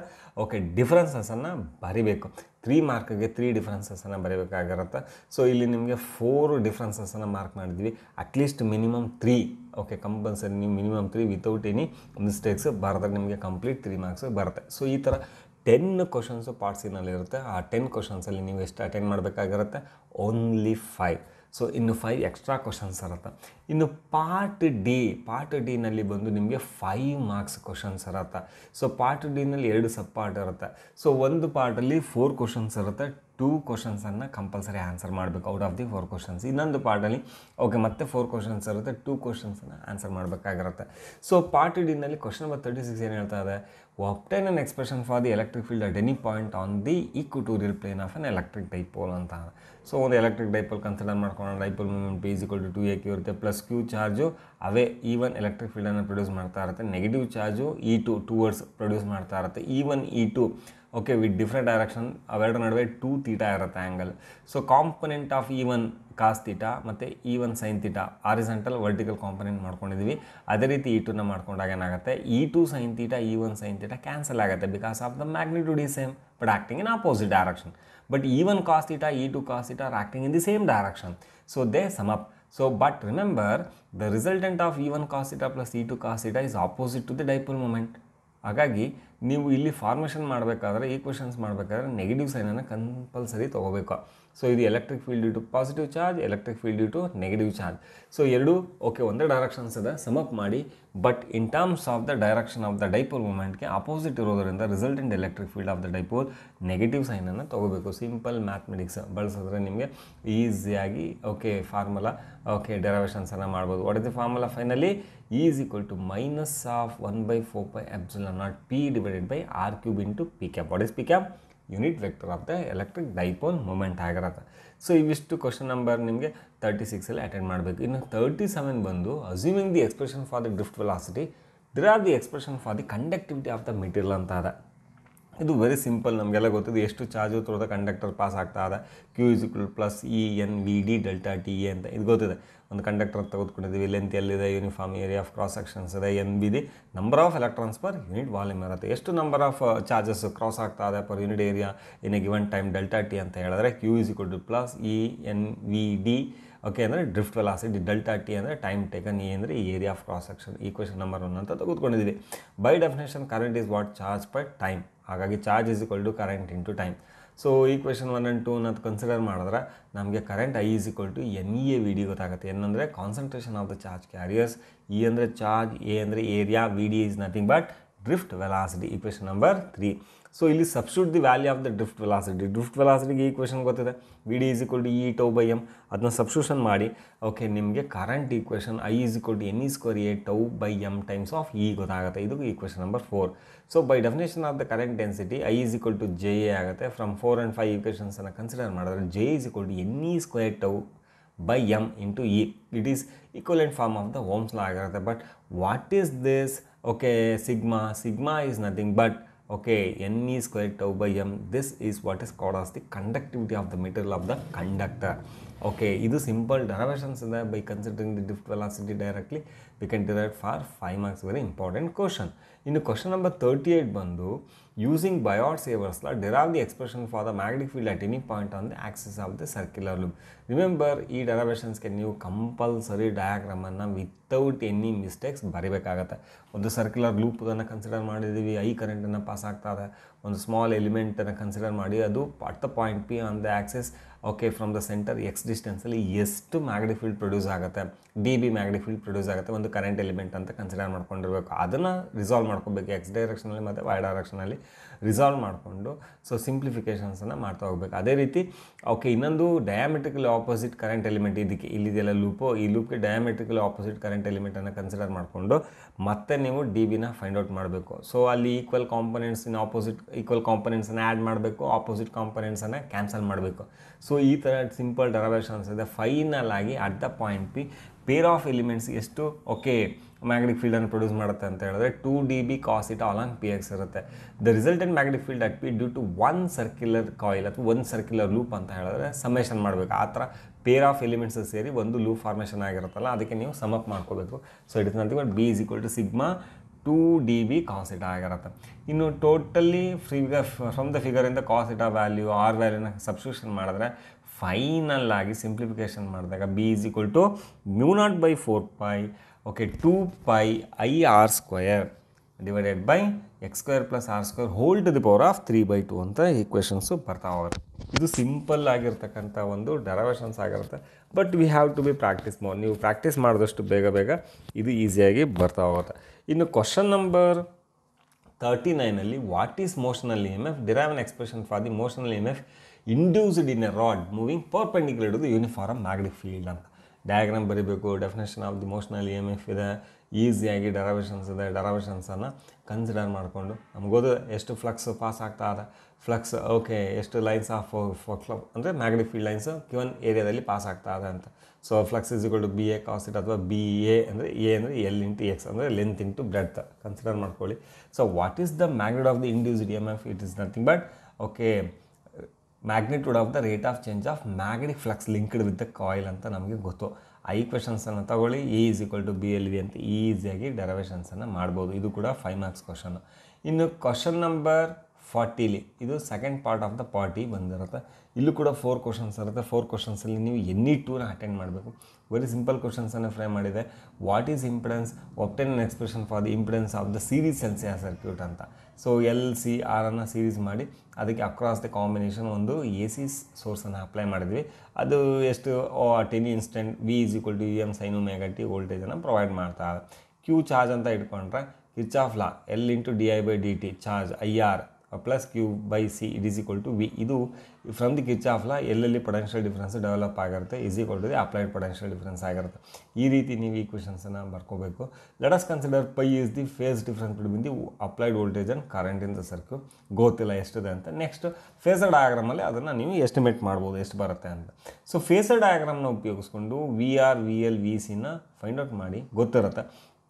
ಓಕೆ ಡಿಫ್ರೆನ್ಸಸನ್ನು ಬರಿಬೇಕು. ತ್ರೀ ಮಾರ್ಕ್ಗೆ ತ್ರೀ ಡಿಫ್ರೆನ್ಸಸನ್ನು ಬರೀಬೇಕಾಗಿರುತ್ತೆ. ಸೊ ಇಲ್ಲಿ ನಿಮಗೆ ಫೋರ್ ಡಿಫ್ರೆನ್ಸಸನ್ನು ಮಾರ್ಕ್ ಮಾಡಿದ್ವಿ. At least minimum three okay compulsory, ನೀವು minimum three without any mistakes ಬರೆದಾಗ ನಿಮಗೆ ಕಂಪ್ಲೀಟ್ ತ್ರೀ ಮಾರ್ಕ್ಸ್ ಬರುತ್ತೆ. ಸೊ ಈ ಥರ ಟೆನ್ ಕ್ವಶನ್ಸು ಪಾರ್ಟ್ಸಿನಲ್ಲಿರುತ್ತೆ. ಆ ಟೆನ್ ಕ್ವಶನ್ಸಲ್ಲಿ ನೀವು ಎಷ್ಟು ಅಟೆಂಡ್ ಮಾಡಬೇಕಾಗಿರುತ್ತೆ? Only five. ಸೊ ಇನ್ನು ಫೈವ್ ಎಕ್ಸ್ಟ್ರಾ ಕ್ವಶನ್ಸ್ ಇರುತ್ತೆ. ಇನ್ನು ಪಾರ್ಟ್ ಡಿ, ಪಾರ್ಟ್ ಡಿನಲ್ಲಿ ಬಂದು ನಿಮಗೆ ಫೈವ್ ಮಾರ್ಕ್ಸ್ ಕ್ವಶನ್ಸ್ ಇರುತ್ತೆ. ಸೊ ಪಾರ್ಟ್ ಡಿನಲ್ಲಿ ಎರಡು ಸಬ್ ಪಾರ್ಟ್ ಇರುತ್ತೆ. ಸೊ ಒಂದು ಪಾರ್ಟಲ್ಲಿ ಫೋರ್ ಕ್ವಶನ್ಸ್ ಇರುತ್ತೆ. ಟೂ ಕ್ವಶನ್ಸನ್ನು ಕಂಪಲ್ಸರಿ ಆನ್ಸರ್ ಮಾಡಬೇಕು out of the four questions. ಇನ್ನೊಂದು ಪಾರ್ಟಲ್ಲಿ ಓಕೆ ಮತ್ತೆ ಫೋರ್ ಕ್ವಶನ್ಸ್ ಇರುತ್ತೆ, ಟೂ ಕ್ವಶನ್ಸನ್ನು ಆನ್ಸರ್ ಮಾಡಬೇಕಾಗಿರುತ್ತೆ. ಸೊ ಪಾರ್ಟ್ ಡಿನಲ್ಲಿ ಕ್ವಶನ್ ನಂಬರ್ ತರ್ಟಿ ಸಿಕ್ಸ್ ಏನು ಹೇಳ್ತಾ ಇದೆ? Obtain an expression for the electric field at any point on the equatorial plane of an electric dipole ಅಂತ. ಸೊ ಒಂದು ಎಲೆಕ್ಟ್ರಿಕ್ ಡೈಪೋಲ್ ಕನ್ಸಿಡರ್ ಮಾಡ್ಕೊಂಡು dipole movement P is equal to two A Q ಇರುತ್ತೆ, plus Q charge away E one electric ಫೀಲ್ಡನ್ನು produce ಮಾಡ್ತಾ ಇರುತ್ತೆ, negative charge E two towards produce ಮಾಡ್ತಾ ಇರುತ್ತೆ. E one E two okay with different direction, ಅವೆರಡರ ನಡುವೆ two theta ಇರುತ್ತೆ angle. So component of E one cos theta ಮತ್ತು even sine theta, horizontal vertical component ಮಾಡ್ಕೊಂಡಿದ್ದೀವಿ. ಅದೇ ರೀತಿ ಇ ಟೂನ ಮಾಡ್ಕೊಂಡಾಗ ಏನಾಗುತ್ತೆ, E two sine theta E one sine theta cancel ಆಗುತ್ತೆ because of the magnitude is same but acting in opposite direction. But E one cos theta E two cos theta are acting in the same direction. So they sum up. So, but remember, the resultant of E one cos theta plus E two cos theta is opposite to the dipole moment. ಹಾಗಾಗಿ ನೀವು ಇಲ್ಲಿ formation ಮಾಡಬೇಕಾದ್ರೆ, equations ಮಾಡಬೇಕಾದ್ರೆ negative ಸೈನನ್ನು compulsory ತೊಗೋಬೇಕು. So ಇದು electric field due to positive charge, electric field due to negative charge. So ಎರಡೂ okay ಒಂದೇ ಡೈರೆಕ್ಷನ್ಸ್ ಇದೆ, ಸಮಪ್ ಮಾಡಿ. But in terms of the direction of the dipole ಮೂಮೆಂಟ್ಗೆ ಅಪೋಸಿಟ್ ಇರೋದರಿಂದ resultant electric field of the dipole negative ಸೈನನ್ನು ತೊಗೋಬೇಕು. Simple mathematics ಬಳಸಿದ್ರೆ ನಿಮಗೆ ಈಸಿಯಾಗಿ ಓಕೆ ಫಾರ್ಮುಲಾ ಓಕೆ ಡೆರವೇಷನ್ಸನ್ನು ಮಾಡ್ಬೋದು. What is the formula? Finally E is equal to minus of one by four pi epsilon naught P divided by R cube into P cap. What is P cap? Unit vector of the electric dipole moment ಆಗಿರುತ್ತೆ. So ಇವಿಷ್ಟು question number ನಿಮಗೆ thirty ಸಿಕ್ಸಲ್ಲಿ attend ಮಾಡಬೇಕು. ಇನ್ನು thirty seven ಬಂದು assuming the expression for the drift velocity there are the expression for the conductivity of the material ಅಂತ ಇದೆ. ಇದು ವೆರಿ ಸಿಂಪಲ್, ನಮಗೆಲ್ಲ ಗೊತ್ತಿದೆ ಎಷ್ಟು charge through the conductor pass ಆಗ್ತಾ ಇದೆ. Q is equal plus E N V D delta T A ಅಂತ ಇದು ಗೊತ್ತಿದೆ. ಒಂದು ಕಂಡಕ್ಟರ್ ತೆಗೆದುಕೊಂಡಿದ್ದೀವಿ, ಲೆಂತ್ ಎಲ್ಲಿದೆ, uniform area of cross sections ಇದೆ, N B D number of electrons per unit volume ಇರುತ್ತೆ. ಎಷ್ಟು ನಂಬರ್ ಆಫ್ ಚಾರ್ಜಸ್ ಕ್ರಾಸ್ ಆಗ್ತಾ ಇದೆ per unit area in a given time delta T ಅಂತ ಹೇಳಿದ್ರೆ Q is equal to plus E N V D okay ಅಂದರೆ drift velocity, delta T ಅಂದರೆ time taken, A ಅಂದರೆ area of cross section. Equation number one ಅಂತ ತೆಗೆದುಕೊಂಡಿದ್ದೀವಿ. By definition current is what charge per time. ಹಾಗಾಗಿ charge is equal to current into time. So equation one and two ಅಂತ consider ಮಾಡಿದ್ರೆ ನಮಗೆ current I is equal to N E A V D ಗೊತ್ತಾಗುತ್ತೆ. N ಅಂದರೆ concentration of the charge carriers, E ಅಂದರೆ charge, A ಅಂದರೆ area, V D is nothing but drift velocity. Equation number three. So ಇಲ್ಲಿ substitute the value of the drift velocity. Drift ವೆಲಾಸಿಟಿಗೆ equation ಗೊತ್ತಿದೆ, V D is equal to E tau by M. ಅದನ್ನ substitution ಮಾಡಿ okay ನಿಮಗೆ current equation I is equal to N E square A tau by M times of E ಗೊತ್ತಾಗುತ್ತೆ. ಇದು equation number four. So by definition of the current density I is equal to J A ಆಗುತ್ತೆ. From four and five ಈಕ್ವೇಷನ್ಸನ್ನು consider ಮಾಡಿದ್ರೆ J is equal to N E square tau by M into E. It is equivalent form of the Ohm's law ಆಗಿರುತ್ತೆ. But what is this okay sigma? Sigma is nothing but okay N E square tau by M. This is what is called as the conductivity of the material of the conductor. Okay ಇದು simple derivations ಇದೆ. By considering the drift velocity directly we can derive for five marks very important question. In question number thirty-eight, bandu, using Biot-Savart's law, derive the expression for the magnetic field at any point on the axis of the circular loop. Remember, these derivations can you compulsory diagram without any mistakes. One circular loop consider I current pass agtade, one small element consider adu at the point P on the axis. Okay, from the center x distance yes to magnetic field produce agate, dB magnetic field produce agate, one current element anta consider madkondirubeku, adanna resolve madkobeku x direction alli matte y direction alli resolve madkondo, so simplifications anna martha hogbeku. Ade riti okay innondu diametrically opposite current element idikke illi idella loop ee loop ke diametrically opposite current element anna consider madkondo matte neevu dB na find out madbeku, so alli equal components in opposite equal components anna add madbeku, opposite components anna cancel madbeku. So So, this is simple derivation. Finally, at the point P, pair of elements is to okay, magnetic field and produce two d B cos theta along P X. The resultant magnetic field at P due to one circular coil, one circular loop, summation. Pair of elements is seri one loop formation. Sum up. So, it is nothing but B is equal to sigma two d B cos theta. You know, totally figure, from the figure in the cos theta value, R value na substitution madadre, final lagi simplification madadre, B is equal to mu naught by four pi, okay, two pi I R square divided by x square plus r square whole to the power of three by two anta equations bartavare. Idu simple agirtakanta ondu derivations agirutta, but we have to be practice more. You practice madadashtu bega bega idu easy agi barta hogutte. Innu question number thirty-nine alli what is motional E M F, derive an expression for the motional E M F induced in a rod moving perpendicular to the uniform magnetic field anta diagram baribeku. Definition of the motional E M F ide, easy agi derivations ide, derivations anna consider madkondo namagodu eshtu flux pass agtade, flux okay eshtu lines of andre magnetic field lines given area dalli pass agtade anta, so flux is equal to B A cos theta athwa B A andre A andre L into X andre length into breadth consider madkoli. So what is the magnitude of the induced E M F? It is nothing but okay magnitude of the rate of change of magnetic flux linked with the coil anta namage gottu. I equations anna tagoli E is equal to B L V anta easy agi derivations anna madabodu. Idu kuda five marks question. Innu question number forty li idu second part of the party bandirutte. Illu kuda four questions irutte. four questions alli neevu any two na attend madbeku. Very simple questions anna frame madide. What is impedance? Obtain an expression for the impedance of the series L C R circuit anta. So L C R anna series madi adakke across the combination ondu A C source anna apply madidvi, adu eshtu at any instant V is equal to U M sin omega t voltage anna provide martare. Q charge anta idkondre Kirchhoff's law L into di by dt charge I R plus Q by C it is equal to V. Idu from the Kirchhoff's law L L potential difference develop agarthe is equal to the applied potential difference agarthe. Ee riti neevu equations na barkobeku. Let us consider pi is the phase difference between the applied voltage and current in the circuit. Gothilla eshtu de anta. Next phasor diagram alli adanna neevu estimate madabodu eshtu baruthe anta. So phasor diagram na upayogiskondu V R V L V C na find out madi gothiruthe.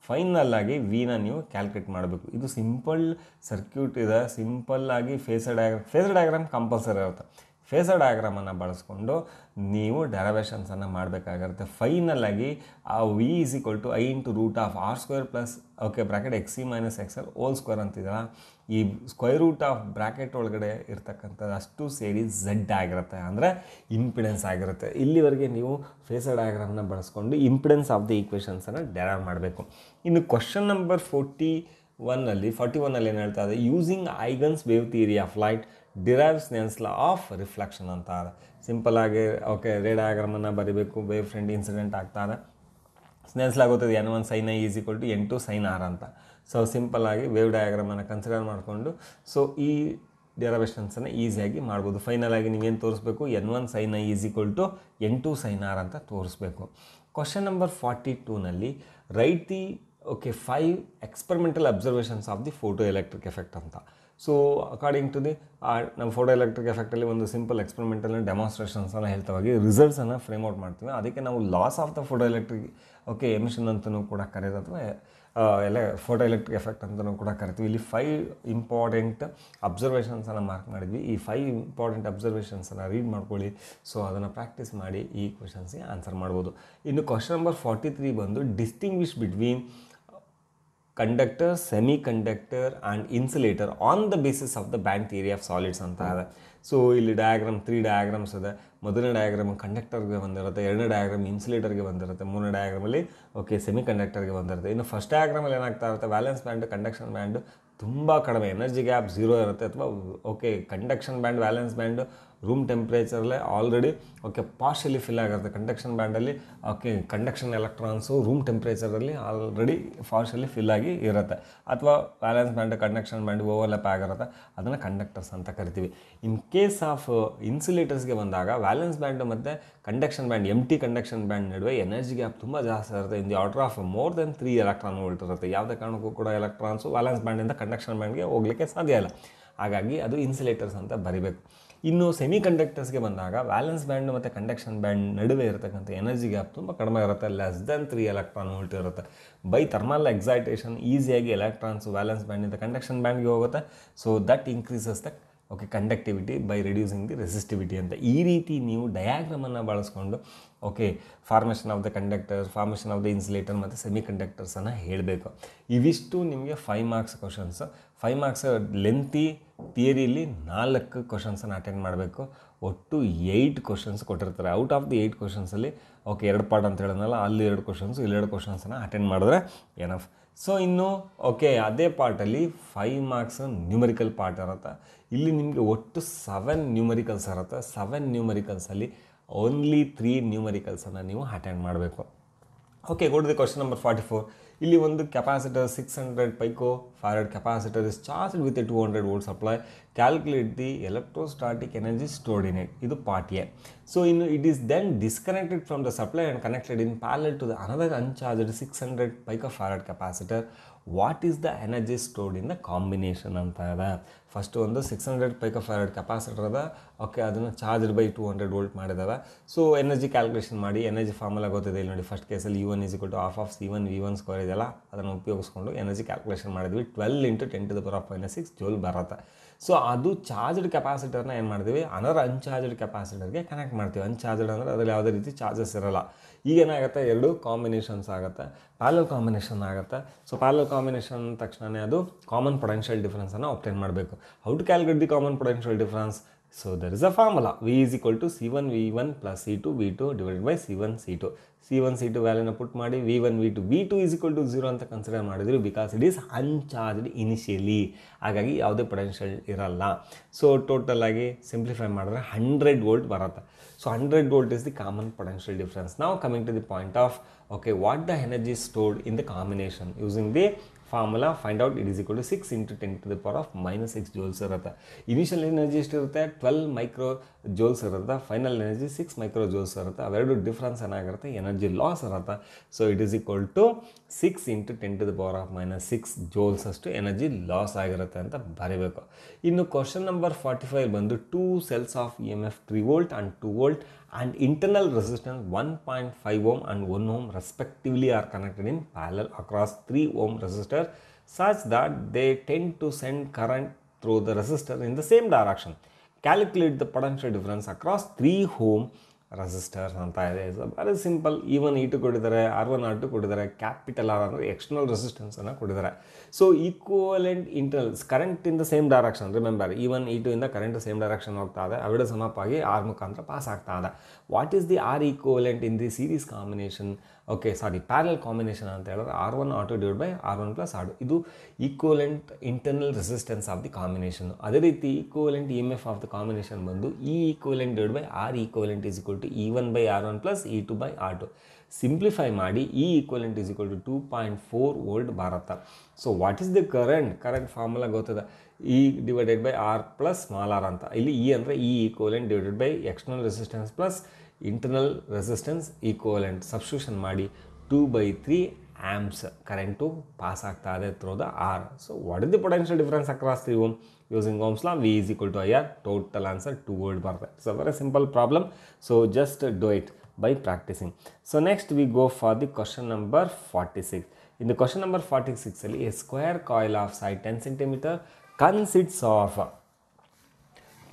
Final आगे V ना नियो calculate मार बेको. इतो simple circuit इधर simple आगे phasor diagram phasor diagram compulsory होता. Phasor diagram अन्ना बरसकोंडो नियो derivation अन्ना मार बेका करते. Final आगे V is equal to I into root of R square plus okay bracket X C minus X L whole square अंतिम ना ये square root of bracket ओल गड़े इरतकंता अष्टु series Z आगरता है अंदर impedance आगरता है. इल्ली वर्गे नियो phasor diagram अन्ना बरसकोंडो impedance of the equations अन्ना derive मार बेको. इन question number forty-one अली forty-one अली नलता है using Huygens wave theory of light derive Snell's law of reflection अंतार. Simple आगे okay ray diagram Anna बरीबेको wave front incident आगतार. Snell's law gottide n one sin I is equal to n two sin r anta. So simple agi wave diagram anna consider madkondo so ee derivations anna easy agi madabodu. Final agi nivu en torisbeku n one sin I is equal to n two sin r anta torisbeku. Question number forty-two nalli write the okay five experimental observations of the photoelectric effect anta. So according to the uh, nam photoelectric effect alli one simple experimental demonstrations anna heltavagi results anna frame out marthive. Adakke navu loss of the photoelectric okay emission antanu kuda karide athwa ella photoelectric effect antanu kuda karthive. Illi five important observations anna mark madidvi. Ee five important observations anna read madkoli, so adanna practice madi ee questions ge answer madabodu. Innu question number forty-three bandu distinguish between conductor, semiconductor and insulator on the basis of the band theory of solids ಅಂತ ಇದೆ. So ಇಲ್ಲಿ diagram three diagrams ಇದೆ. ಮೊದಲನೇ diagram conductor ಗೆ ಬಂದಿರುತ್ತೆ, ಎರಡನೇ diagram insulator ಗೆ ಬಂದಿರುತ್ತೆ, ಮೂರನೇ diagram ಅಲ್ಲಿ ಓಕೆ semiconductor ಗೆ ಬಂದಿರುತ್ತೆ. ಇನ್ನು first diagram ಅಲ್ಲಿ ಏನಾಗ್ತಾ ಇರುತ್ತೆ, valence band conduction band ತುಂಬಾ ಕಡಿಮೆ, energy gap zero ಇರುತ್ತೆ, ಅಥವಾ okay conduction band valence band room temperature ಅಲ್ಲಿ already okay partially fill ಆಗಿರುತ್ತೆ. conduction band ಅಲ್ಲಿ okay conduction electrons room temperature ಅಲ್ಲಿ already partially fill ಆಗಿ ಇರುತ್ತೆ, ಅಥವಾ valence band conduction band overlap ಆಗಿರುತ್ತೆ, ಅದನ್ನ conductors ಅಂತ ಕರಿತೀವಿ. in case of insulators ಗೆ ಬಂದಾಗ valence band ಮತ್ತೆ conduction band empty conduction band ನಡುವೆ energy gap ತುಂಬಾ ಜಾಸ್ತಿ ಇರುತ್ತೆ, in the order of more than three electron volt ಇರುತ್ತೆ. ಯಾವುದೇ ಕಾರಣಕ್ಕೂ ಕೂಡ electrons valence band ಇಂದ conduction band ಗೆ ಹೋಗಲಿಕ್ಕೆ ಸಾಧ್ಯ ಇಲ್ಲ, ಹಾಗಾಗಿ ಅದು insulators ಅಂತ ಬರಿಬೇಕು. ಇನ್ನು ಸೆಮಿಕಂಡಕ್ಟರ್ಸ್ಗೆ ಬಂದಾಗ ವ್ಯಾಲೆನ್ಸ್ ಬ್ಯಾಂಡ್ ಮತ್ತು ಕಂಡಕ್ಷನ್ ಬ್ಯಾಂಡ್ ನಡುವೆ ಇರತಕ್ಕಂಥ ಎನರ್ಜಿ ಗ್ಯಾಪ್ ತುಂಬ ಕಡಿಮೆ ಇರುತ್ತೆ, less than three electron volt ಇರುತ್ತೆ. ಬೈ ಥರ್ಮಲ್ ಎಕ್ಸೈಟೇಷನ್ ಈಸಿಯಾಗಿ ಎಲೆಕ್ಟ್ರಾನ್ಸ್ ವ್ಯಾಲೆನ್ಸ್ ಬ್ಯಾಂಡಿಂದ ಕಂಡಕ್ಷನ್ ಬ್ಯಾಂಡ್ಗೆ ಹೋಗುತ್ತೆ. So that increases the okay conductivity by reducing the resistivity ಅಂತ. ಈ ರೀತಿ ನೀವು ಡಯಾಗ್ರಮನ್ನು ಬಳಸ್ಕೊಂಡು okay formation of the conductor, formation of the insulator ಮತ್ತು ಸೆಮಿ ಕಂಡಕ್ಟರ್ಸನ್ನು ಹೇಳಬೇಕು. ಇವಿಷ್ಟು ನಿಮಗೆ five marks questions, five marks lengthy ಥಿಯರಿಲಿ ನಾಲ್ಕು ಕ್ವಶನ್ಸನ್ನು ಅಟೆಂಡ್ ಮಾಡಬೇಕು. ಒಟ್ಟು ಏಯ್ಟ್ ಕ್ವಶನ್ಸ್ ಕೊಟ್ಟಿರ್ತಾರೆ. ಔಟ್ ಆಫ್ ದಿ ಏಯ್ಟ್ ಕ್ವಶನ್ಸಲ್ಲಿ ಓಕೆ ಎರಡು ಪಾರ್ಟ್ ಅಂತ ಹೇಳಿದ್ನಲ್ಲ, ಅಲ್ಲಿ ಎರಡು ಕ್ವಶನ್ಸ್ ಇಲ್ಲಿ ಎರಡು ಕ್ವಶನ್ಸನ್ನು ಅಟೆಂಡ್ ಮಾಡಿದ್ರೆ ಏನಫ್. ಸೊ ಇನ್ನು ಓಕೆ ಅದೇ ಪಾರ್ಟಲ್ಲಿ ಫೈವ್ ಮಾರ್ಕ್ಸ್ ನ್ಯೂಮರಿಕಲ್ ಪಾರ್ಟ್ ಇರುತ್ತೆ. ಇಲ್ಲಿ ನಿಮಗೆ ಒಟ್ಟು ಸೆವೆನ್ ನ್ಯೂಮರಿಕಲ್ಸ್ ಇರುತ್ತೆ. ಸೆವೆನ್ ನ್ಯೂಮರಿಕಲ್ಸಲ್ಲಿ ಓನ್ಲಿ ತ್ರೀ ನ್ಯೂಮರಿಕಲ್ಸನ್ನು ನೀವು ಅಟೆಂಡ್ ಮಾಡಬೇಕು. Okay go to the question number forty four. ಇಲ್ಲಿ ಒಂದು capacitor six hundred pico farad capacitor is charged with a two hundred volt supply. Calculate the electrostatic energy stored in it. ಇದು part A. So ಇನ್ನು it is then disconnected from the supply and connected in parallel to the another uncharged six hundred pico farad capacitor. What is the energy stored in the combination ಅಂತ ಇದೆ. First ಒಂದು six hundred pico farad capacitor ಅದ, okay ಅದನ್ನು charged by two hundred volt ಮಾಡಿದಾವೆ. So energy calculation ಮಾಡಿ energy formula ಗೊತ್ತಿದೆ ಇಲ್ಲಿ ನೋಡಿ. ಫಸ್ಟ್ ಕೇಸಲ್ಲಿ U one is equal to half half C one V one square ಇದೆಯಲ್ಲ, ಅದನ್ನು ಉಪಯೋಗಿಸ್ಕೊಂಡು ಎನರ್ಜಿ ಕ್ಯಾಲ್ಕುಲೇಷನ್ ಮಾಡಿದ್ವಿ. Twelve into ten to the power of minus six joule ಬರುತ್ತೆ. ಸೊ ಅದು ಚಾರ್ಜ್ಡ್ ಕೆಪಾಸಿಟರ್ನ ಏನು ಮಾಡ್ತೀವಿ, ಅನರ್ ಅನ್ಚಾರ್ಜ್ಡ್ ಕೆಪಾಸಿಟರ್ಗೆ ಕನೆಕ್ಟ್ ಮಾಡ್ತೀವಿ. ಅನ್ಚಾರ್ಜ್ಡ್ ಅಂದರೆ ಅದರಲ್ಲಿ ಯಾವುದೇ ರೀತಿ ಚಾರ್ಜಸ್ ಇರೋಲ್ಲ. ಈಗೇನಾಗುತ್ತೆ, ಎರಡು ಕಾಂಬಿನೇಷನ್ಸ್ ಆಗುತ್ತೆ, ಪ್ಯಾರಲಲ್ ಕಾಂಬಿನೇಷನ್ ಆಗುತ್ತೆ. ಸೊ ಪ್ಯಾರಲಲ್ ಕಾಂಬಿನೇಷನ್ ತಕ್ಷಣವೇ ಅದು ಕಾಮನ್ ಪೊಟೆನ್ಷಿಯಲ್ ಡಿಫರೆನ್ಸನ್ನು ಆಬ್ಟೈನ್ ಮಾಡಬೇಕು. How to calculate the common potential difference? So there is a formula, V is equal to C one V one plus C two V two divided by C one C two. C one C two ವ್ಯಾಲ್ಯೂನ put ಮಾಡಿ V one V two V two is equal to zero ಅಂತ consider ಮಾಡಿದ್ರು, because it is uncharged initially, ಹಾಗಾಗಿ ಯಾವುದೇ potential ಇರಲ್ಲ. So total ಆಗಿ simplify ಮಾಡಿದ್ರೆ hundred volt ಬರುತ್ತೆ. So hundred volt is the common potential difference. ನಾವು coming to the point of okay what the energy stored in the combination using the formula find out. It is equal to six into ten to the power of minus six joules ಇರುತ್ತೆ. Initial energy ಎಷ್ಟು ಇರುತ್ತೆ, twelve micro joules ಇರುತ್ತೆ. Final energy six micro joules ಇರುತ್ತೆ. ಅವೆರಡು difference ಏನಾಗಿರುತ್ತೆ, energy loss ಇರುತ್ತೆ. So it is equal to six into ten to the power of minus six joules ಅಷ್ಟು energy loss ಆಗಿರುತ್ತೆ ಅಂತ ಬರೀಬೇಕು. ಇನ್ನು ಕ್ವಶನ್ ನಂಬರ್ ಫಾರ್ಟಿ ಫೈವ್ ಬಂದು two cells of E M F three volt and two volt and internal resistance one point five ohm and one ohm respectively are connected in parallel across three ohm resistor such that they tend to send current through the resistor in the same direction. Calculate the potential difference across three ohm resistors anta ide. So very simple, even E two kodidare, R one R two kodidare, capital R andre external resistance anna kodidare. So equivalent internal current in the same direction, remember E one E two inda current same direction hogta ide, avide samapagi R mukantra pass agta ide. What is the R equivalent in the series combination, okay sorry parallel combination anta helidre R one R two divided by R one plus R two. Idu equivalent internal resistance of the combination. Ade reeti equivalent E M F of the combination bandu E equivalent divided by R equivalent is equal to E one by R one plus E two by R two. Simplify ಮಾಡಿ E equivalent is equal to two point four volt ಭಾರತ. So what is the current? Current formula ಗೊತ್ತಿದೆ, E divided by R plus small r ಅಂತ. ಇಲ್ಲಿ E ಅಂದರೆ E equivalent divided by external resistance plus internal resistance equivalent. Substitution ಮಾಡಿ two by three amps current pass ಆಗ್ತಾ ಇದೆ through the R. So what is the potential difference across three ohm using Ohm's law? V is equal to I R. Total answer two volt ಬರುತ್ತೆ. So very simple problem. So just do it by practising. So next we go for the question number forty six. ಇಂದು question number forty ಸಿಕ್ಸಲ್ಲಿ a square coil of side ten centimetre consists of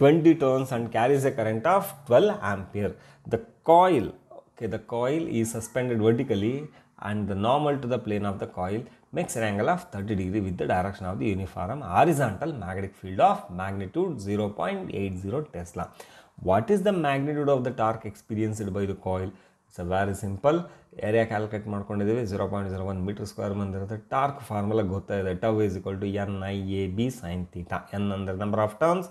twenty turns and carries a current of twelve ampere. The coil, okay the coil is suspended vertically and the normal to the plane of the coil makes an angle of thirty degrees with the direction of the uniform horizontal magnetic field of magnitude zero point eight zero Tesla. What is the magnitude of the torque experienced by the coil? It's a very simple area calculate ಮಾಡ್ಕೊಂಡಿದ್ದೀವಿ zero point zero one meter square ಬಂದಿರುತ್ತೆ torque formula ಗೊತ್ತಿದೆ tau is equal to N I A B sin theta. N ಅಂದ್ರೆ number of turns,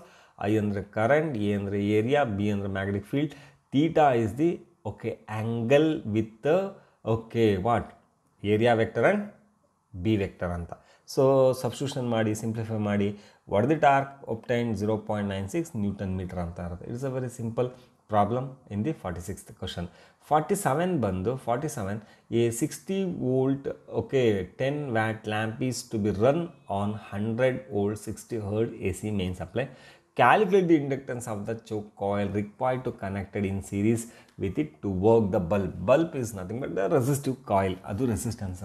I ಅಂದ್ರೆ current, A ಅಂದ್ರೆ area, B ಅಂದ್ರೆ magnetic field, theta is the okay angle with the okay what area vector and B vector anta. So substitution ಮಾಡಿ simplify ಮಾಡಿ what the torque obtained zero point nine six newton meter anta irutte. It is a very simple problem in the forty-sixth question. forty-seven bandu, forty-seven, a sixty volt, okay, ten watt lamp is to be run on one hundred volt sixty hertz A C main supply. Calculate the inductance of the choke coil required to connect it in series with it to work the bulb. Bulb is nothing but the resistive coil, adu resistance.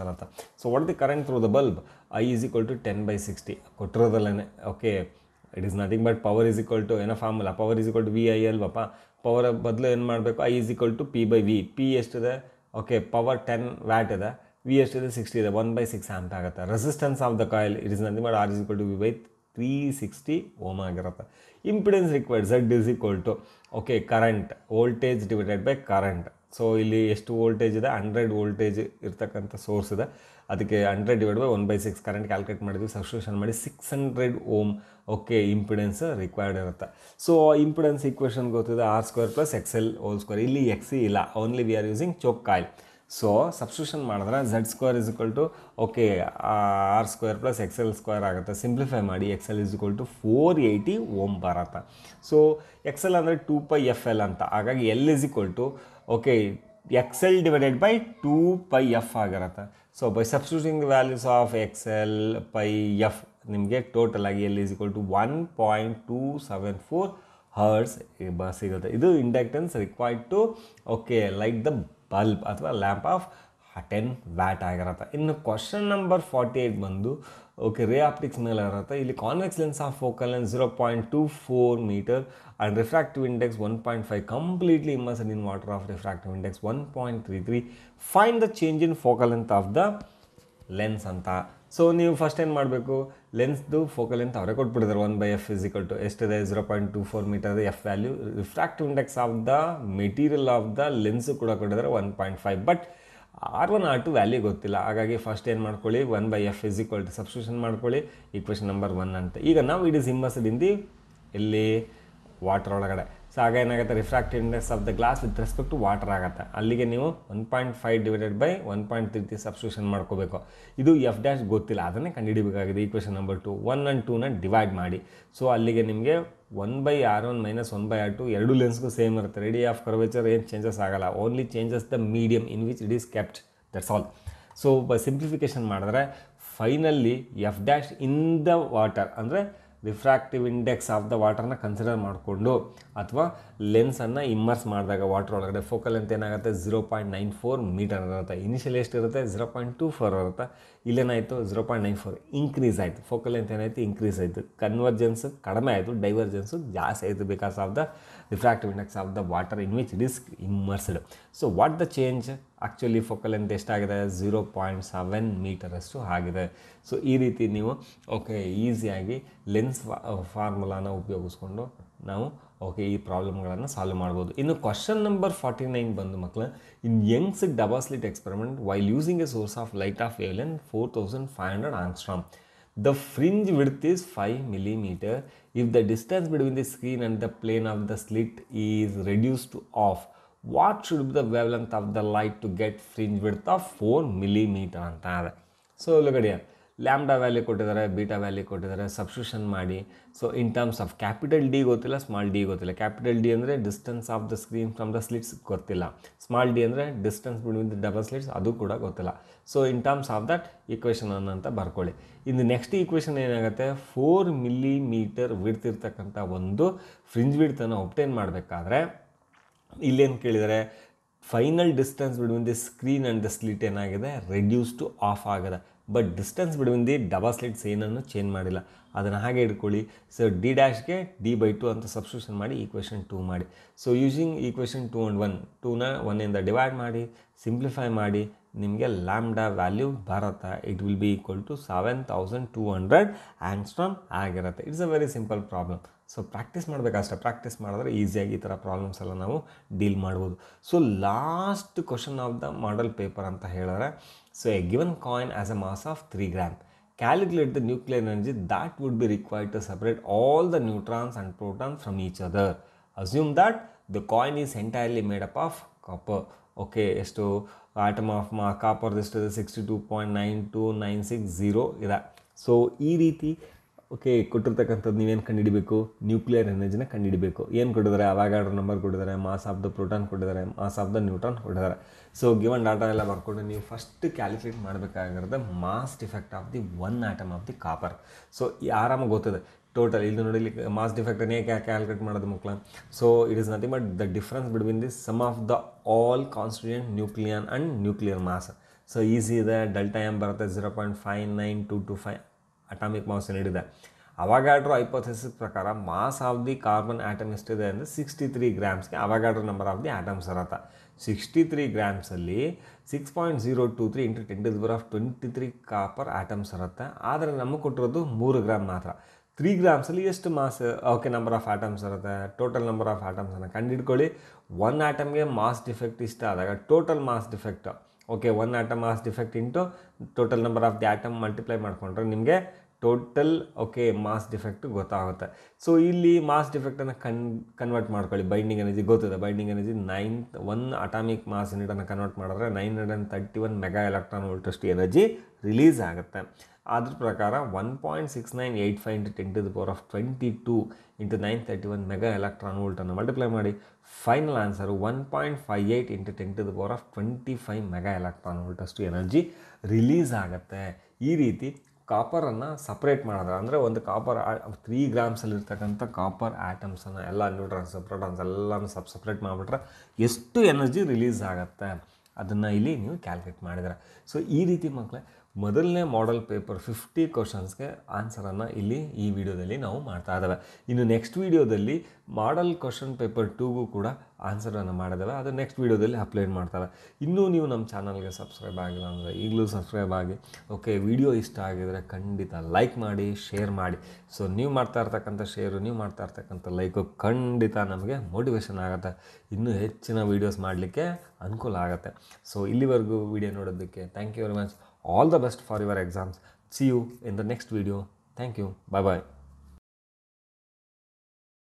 So what is the current through the bulb? I is equal to ten by sixty, okay, it is nothing but power is equal to, ena formula, power is equal to V I L, bappa. Power badlu en maadbeku I is equal to P by V. P eshtu ide okay power ten watt ide, V eshtu ide sixty ide, one by six amp agutte. Resistance of the coil, it is nothing but R is equal to V by three hundred sixty ohm agirutte. Impedance required Z is equal to okay current, voltage divided by current. So illi eshtu voltage ide, one hundred voltage irtakanta source ide, adikke one hundred divided by one by six current calculate madidhi, substitution madi six hundred ohm okay impedance required irutte. So impedance equation gothide R square plus X L whole square, illi X illa, only we are using choke coil. So substitution madidre Z square is equal to okay R square plus X L square agutte. Simplify madi X L is equal to four hundred eighty ohm barutte. So X L andre two pi F L anta, hagagi L is equal to okay X L divided by two pi F agirutte. So by substituting the values of X L pi F, ನಿಮಗೆ total ಆಗಿ L is equal to one point two seven four hertz ಸಿಗುತ್ತೆ. ಇದು inductance required to okay like the bulb ಅಥವಾ lamp of ten watt ಆಗಿರುತ್ತೆ. ಇನ್ನು question number forty eight ಬಂದು okay ray optics ಮೇಲೆ ಇರುತ್ತೆ. ಇಲ್ಲಿ convex lens of focal lens zero point two four metre and refractive index one point five, completely immersed in water of refractive index one point three three. Find the change in focal length of the lens ಅಂತ. So ನೀವು first ಏನು ಮಾಡಬೇಕು, ಲೆನ್ಸ್ದು focal length ಅವರೇ ಕೊಟ್ಬಿಡ್ತಾರೆ one by F is equal to ಎಷ್ಟಿದೆ zero point two four metre F value. Refractive index of the material of the lens ಕೂಡ ಕೊಟ್ಟಿದ್ದಾರೆ one point five, but R one R two value ಗೊತ್ತಿಲ್ಲ. ಹಾಗಾಗಿ first ಏನು ಮಾಡ್ಕೊಳ್ಳಿ, one by F is equal to substitution ಮಾಡ್ಕೊಳ್ಳಿ equation number one ಅಂತ. ಈಗ ನಾವು it is immersed in the ಇಲ್ಲಿ ವಾಟರ್ ಒಳಗಡೆ. ಸೊ ಆಗ ಏನಾಗುತ್ತೆ, refractive index of the glass with respect to water ಆಗುತ್ತೆ. ಅಲ್ಲಿಗೆ ನೀವು one point five divided by one point three three substitution ಮಾಡ್ಕೋಬೇಕು. ಇದು ಎಫ್ ಡ್ಯಾಶ್ ಗೊತ್ತಿಲ್ಲ, ಅದನ್ನೇ ಕಂಡುಹಿಡೀಬೇಕಾಗಿದೆ. Equation number two one and ಟೂನ ಡಿವೈಡ್ ಮಾಡಿ. ಸೊ ಅಲ್ಲಿಗೆ ನಿಮಗೆ one by R one minus one by R two, ಎರಡು ಲೆನ್ಸ್ಗೂ ಸೇಮ್ ಇರುತ್ತೆ. ರೇಡಿಯಸ್ ಆಫ್ ಕರ್ವೇಚರ್ ಏನು ಚೇಂಜಸ್ ಆಗಲ್ಲ, only changes the medium in which it is kept, that's all. So ಬ ಸಿಂಪ್ಲಿಫಿಕೇಶನ್ ಮಾಡಿದ್ರೆ finally F dash in the water ಅಂದರೆ refractive index of the ವಾಟರ್ನ consider ಮಾಡಿಕೊಂಡು ಅಥವಾ ಲೆನ್ಸನ್ನು ಇಮ್ಮರ್ಸ್ ಮಾಡಿದಾಗ ವಾಟರ್ ಒಳಗಡೆ ಫೋಕಲ್ ಲೆಂತ್ ಏನಾಗುತ್ತೆ zero point nine four metre ಇರುತ್ತೆ. ಇನಿಷಿಯಲ್ ಎಷ್ಟು ಇರುತ್ತೆ, ಝೀರೋ ಪಾಯಿಂಟ್ ಟೂ ಫೋರ್ ಇರುತ್ತೆ. ಇಲ್ಲೇನಾಯಿತು zero point nine four increase ಆಯಿತು, ಫೋಕಲ್ ಲೆಂತ್ ಏನಾಯಿತು ಇನ್ಕ್ರೀಸ್ ಆಯಿತು. ಕನ್ವರ್ಜೆನ್ಸ್ ಕಡಿಮೆ ಆಯಿತು, ಡೈವರ್ಜೆನ್ಸು ಜಾಸ್ತಿ ಆಯಿತು because of the refractive index of the water in which it is immersed. So what the change actually focal length ಎಷ್ಟಾಗಿದೆ ಝೀರೋ ಪಾಯಿಂಟ್ ಸೆವೆನ್ ಮೀಟರಷ್ಟು ಆಗಿದೆ. ಸೊ ಈ ರೀತಿ ನೀವು ಓಕೆ ಈಸಿಯಾಗಿ ಲೆನ್ಸ್ ಫಾರ್ಮುಲಾನ ಉಪಯೋಗಿಸ್ಕೊಂಡು ನಾವು ಓಕೆ ಈ ಪ್ರಾಬ್ಲಮ್ಗಳನ್ನು ಸಾಲ್ವ್ ಮಾಡ್ಬೋದು. ಇನ್ನು ಕ್ವಶನ್ ನಂಬರ್ ಫಾರ್ಟಿ ನೈನ್ ಬಂದು ಮಕ್ಕಳು, in Young's double slit experiment while using a source of light of wavelength four thousand five hundred angstrom, the fringe width is five millimeter. If the distance between the screen and the plane of the slit is reduced to half, what should be the wavelength of the light to get fringe width of four millimeter anta. So look at here, lambda value kottidare, beta value kottidare, substitution madi. So in terms of capital D gottilla, small d gottilla. Capital D andre distance of the screen from the slits gottilla, small d andre distance between the double slits adu kuda gottilla. So in terms of that equation annanta barkoli. In the next equation enagutte, four millimeter width irtakanta ondu fringe width anna obtain madbekadre ಇಲ್ಲೇನು ಕೇಳಿದರೆ final distance between the screen and the slit ಏನಾಗಿದೆ reduce to half ಆಗಿದೆ. but distance between the double slits ಏನನ್ನು change ಮಾಡಿಲ್ಲ, ಅದನ್ನ ಹಾಗೆ ಇಟ್ಕೊಳ್ಳಿ. So d dash ಗೆ d by two ಅಂತ ಸಬ್ಸ್ಟಿಟ್ಯೂಷನ್ ಮಾಡಿ equation two ಮಾಡಿ. So using equation two and one, two ನ one ಇಂದ ಡಿವೈಡ್ ಮಾಡಿ ಸಿಂಪ್ಲಿಫೈ ಮಾಡಿ ನಿಮಗೆ ಲ್ಯಾಂಬ್ಡಾ ವ್ಯಾಲ್ಯೂ ಬರುತ್ತೆ. It will be equal to seven thousand two hundred angstrom ಆಗಿರುತ್ತೆ. It's a very simple problem. So practice ಮಾಡಬೇಕಷ್ಟೆ, practice ಮಾಡಿದ್ರೆ ಈಸಿಯಾಗಿ ಈ ಥರ ಪ್ರಾಬ್ಲಮ್ಸ್ ಎಲ್ಲ ನಾವು ಡೀಲ್ ಮಾಡ್ಬೋದು. So last question of the model paper ಅಂತ ಹೇಳಿದ್ರೆ, so a given coin has a mass of three grams. Calculate the nuclear energy that would be required to separate all the neutrons and protons from each other. Assume that the coin is entirely made up of copper. Okay, ಎಷ್ಟು atom of copper ಎಷ್ಟು sixty-two point nine two nine six zero ಇದೆ. So ಈ ರೀತಿ okay ಕೊಟ್ಟಿರ್ತಕ್ಕಂಥದ್ದು ನೀವೇನು ಕಂಡುಹಿಡಿಬೇಕು, nuclear ಎನರ್ಜಿನ ಕಂಡುಹಿಡಿಬೇಕು. ಏನು ಕೊಟ್ಟಿದ್ದಾರೆ, ಅವಾಗಾಡ್ರ ನಂಬರ್ ಕೊಟ್ಟಿದ್ದಾರೆ, ಮಾಸ್ ಆಫ್ ದ ಪ್ರೋಟಾನ್ ಕೊಟ್ಟಿದ್ದಾರೆ, ಮಾಸ್ ಆಫ್ ದ ನ್ಯೂಟ್ರಾನ್ ಕೊಟ್ಟಿದ್ದಾರೆ. ಸೊ ಗಿವನ್ ಡಾಟಾ ಎಲ್ಲ ಬರ್ಕೊಂಡು ನೀವು ಫಸ್ಟ್ ಕ್ಯಾಲ್ಕುಲೇಟ್ ಮಾಡಬೇಕಾಗಿರೋದು mass defect of the one atom of the copper. So ಈ ಆರಾಮಾಗಿ ಗೊತ್ತದೆ ಟೋಟಲ್ ಇದು ನೋಡಿ, ಮಾಸ್ ಡಿಫೆಕ್ಟನ್ನು ಹೇಗೆ ಕ್ಯಾಲ್ಕುಲೇಟ್ ಮಾಡೋದು ಮಕ್ಕಳ. So it is nothing but the difference between the sum of the all constituent nucleon and nuclear mass. So easy ಇದೆ, delta M ಬರುತ್ತೆ zero point five nine two two five atomic mass ನೀಡಿದೆ. Avogadro hypothesis ಪ್ರಕಾರ mass of the carbon atom ಎಷ್ಟಿದೆ ಅಂದರೆ sixty three ಗ್ರಾಮ್ಸ್ಗೆ Avogadro number of the atoms ಇರತ್ತೆ. Sixty three ಗ್ರಾಮ್ಸಲ್ಲಿ six point zero two three into ten to the power of twenty three copper atoms ಇರುತ್ತೆ. ಆದರೆ ನಮಗೆ ಕೊಟ್ಟಿರೋದು ಮೂರು ಗ್ರಾಮ್ ಮಾತ್ರ. ತ್ರೀ ಗ್ರಾಮ್ಸಲ್ಲಿ ಎಷ್ಟು mass okay number of atoms ಇರುತ್ತೆ, ಟೋಟಲ್ ನಂಬರ್ ಆಫ್ ಆಟಮ್ಸನ್ನು ಕಂಡುಹಿಡ್ಕೊಳ್ಳಿ. ಒನ್ ಆಟಮ್ಗೆ ಮಾಸ್ ಡಿಫೆಕ್ಟ್ ಇಷ್ಟ ಆದಾಗ total mass defect okay one atom mass defect into total number of the atom multiply ಮಾಡಿಕೊಂಡ್ರೆ ನಿಮಗೆ ಟೋಟಲ್ ಓಕೆ ಮಾಸ್ ಡಿಫೆಕ್ಟ್ ಗೊತ್ತಾಗುತ್ತೆ. ಸೊ ಇಲ್ಲಿ ಮಾಸ್ ಡಿಫೆಕ್ಟನ್ನು ಕನ್ ಕನ್ವರ್ಟ್ ಮಾಡ್ಕೊಳ್ಳಿ. ಬೈಂಡಿಂಗ್ ಎನರ್ಜಿ ಗೊತ್ತಿದೆ, binding energy nine one atomic mass ಯೂನಿಟನ್ನು ಕನ್ವರ್ಟ್ ಮಾಡಿದ್ರೆ nine hundred and thirty one mega electron ವೋಲ್ಟಷ್ಟು ಎನರ್ಜಿ ರಿಲೀಸ್ ಆಗುತ್ತೆ. ಅದ್ರ ಪ್ರಕಾರ one point six nine eight five into ten to the power of twenty two into nine thirty one mega electron ವೋಲ್ಟನ್ನು multiply ಮಾಡಿ final answer one point five eight into ten to the power of twenty five mega electron ವೋಲ್ಟಷ್ಟು energy release ಆಗುತ್ತೆ. ಈ ರೀತಿ ಕಾಪರನ್ನು separate ಮಾಡಿದ್ರೆ ಅಂದರೆ ಒಂದು ಕಾಪರ್ ತ್ರೀ ಗ್ರಾಮ್ಸಲ್ಲಿರ್ತಕ್ಕಂಥ ಕಾಪರ್ ಆ್ಯಟಮ್ಸನ್ನು ಎಲ್ಲ ನ್ಯೂಟ್ರಾನ್ಸ್ ಪ್ರೋಟಾನ್ಸ್ ಎಲ್ಲನೂ ಸಪ್ ಸಪ್ರೇಟ್ ಮಾಡಿಬಿಟ್ರೆ ಎಷ್ಟು ಎನರ್ಜಿ ರಿಲೀಸ್ ಆಗುತ್ತೆ ಅದನ್ನು ಇಲ್ಲಿ ನೀವು ಕ್ಯಾಲ್ಕುಲೇಟ್ ಮಾಡಿದ್ರೆ. ಸೊ ಈ ರೀತಿ ಮಕ್ಕಳೇ ಮೊದಲನೇ ಮಾಡೆಲ್ ಪೇಪರ್ ಫಿಫ್ಟಿ ಕ್ವಶನ್ಸ್ಗೆ ಆನ್ಸರನ್ನು ಇಲ್ಲಿ ಈ ವಿಡಿಯೋದಲ್ಲಿ ನಾವು ಮಾಡ್ತಾ ಇದ್ದೇವೆ. ಇನ್ನು ನೆಕ್ಸ್ಟ್ ವೀಡಿಯೋದಲ್ಲಿ ಮಾಡೆಲ್ ಕ್ವಶನ್ ಪೇಪರ್ ಟೂಗೂ ಕೂಡ ಆನ್ಸರನ್ನು ಮಾಡಿದ್ದೇವೆ, ಅದು ನೆಕ್ಸ್ಟ್ ವೀಡಿಯೋದಲ್ಲಿ ಅಪ್ಲೋಡ್ ಮಾಡ್ತಾರೆ. ಇನ್ನೂ ನೀವು ನಮ್ಮ ಚಾನಲ್ಗೆ ಸಬ್ಸ್ಕ್ರೈಬ್ ಆಗಿಲ್ಲ ಅಂದರೆ ಈಗಲೂ ಸಬ್ಸ್ಕ್ರೈಬ್ ಆಗಿ. ಓಕೆ, ವಿಡಿಯೋ ಇಷ್ಟ ಆಗಿದರೆ ಖಂಡಿತ ಲೈಕ್ ಮಾಡಿ, ಶೇರ್ ಮಾಡಿ. ಸೊ ನೀವು ಮಾಡ್ತಾ ಇರ್ತಕ್ಕಂಥ ಶೇರು, ನೀವು ಮಾಡ್ತಾ ಇರ್ತಕ್ಕಂಥ ಲೈಕು ಖಂಡಿತ ನಮಗೆ ಮೋಟಿವೇಶನ್ ಆಗುತ್ತೆ, ಇನ್ನೂ ಹೆಚ್ಚಿನ ವೀಡಿಯೋಸ್ ಮಾಡಲಿಕ್ಕೆ ಅನುಕೂಲ ಆಗುತ್ತೆ. ಸೊ ಇಲ್ಲಿವರೆಗೂ ವಿಡಿಯೋ ನೋಡೋದಕ್ಕೆ thank you very much. All the best for your exams. See you in the next video. Thank you. Bye bye.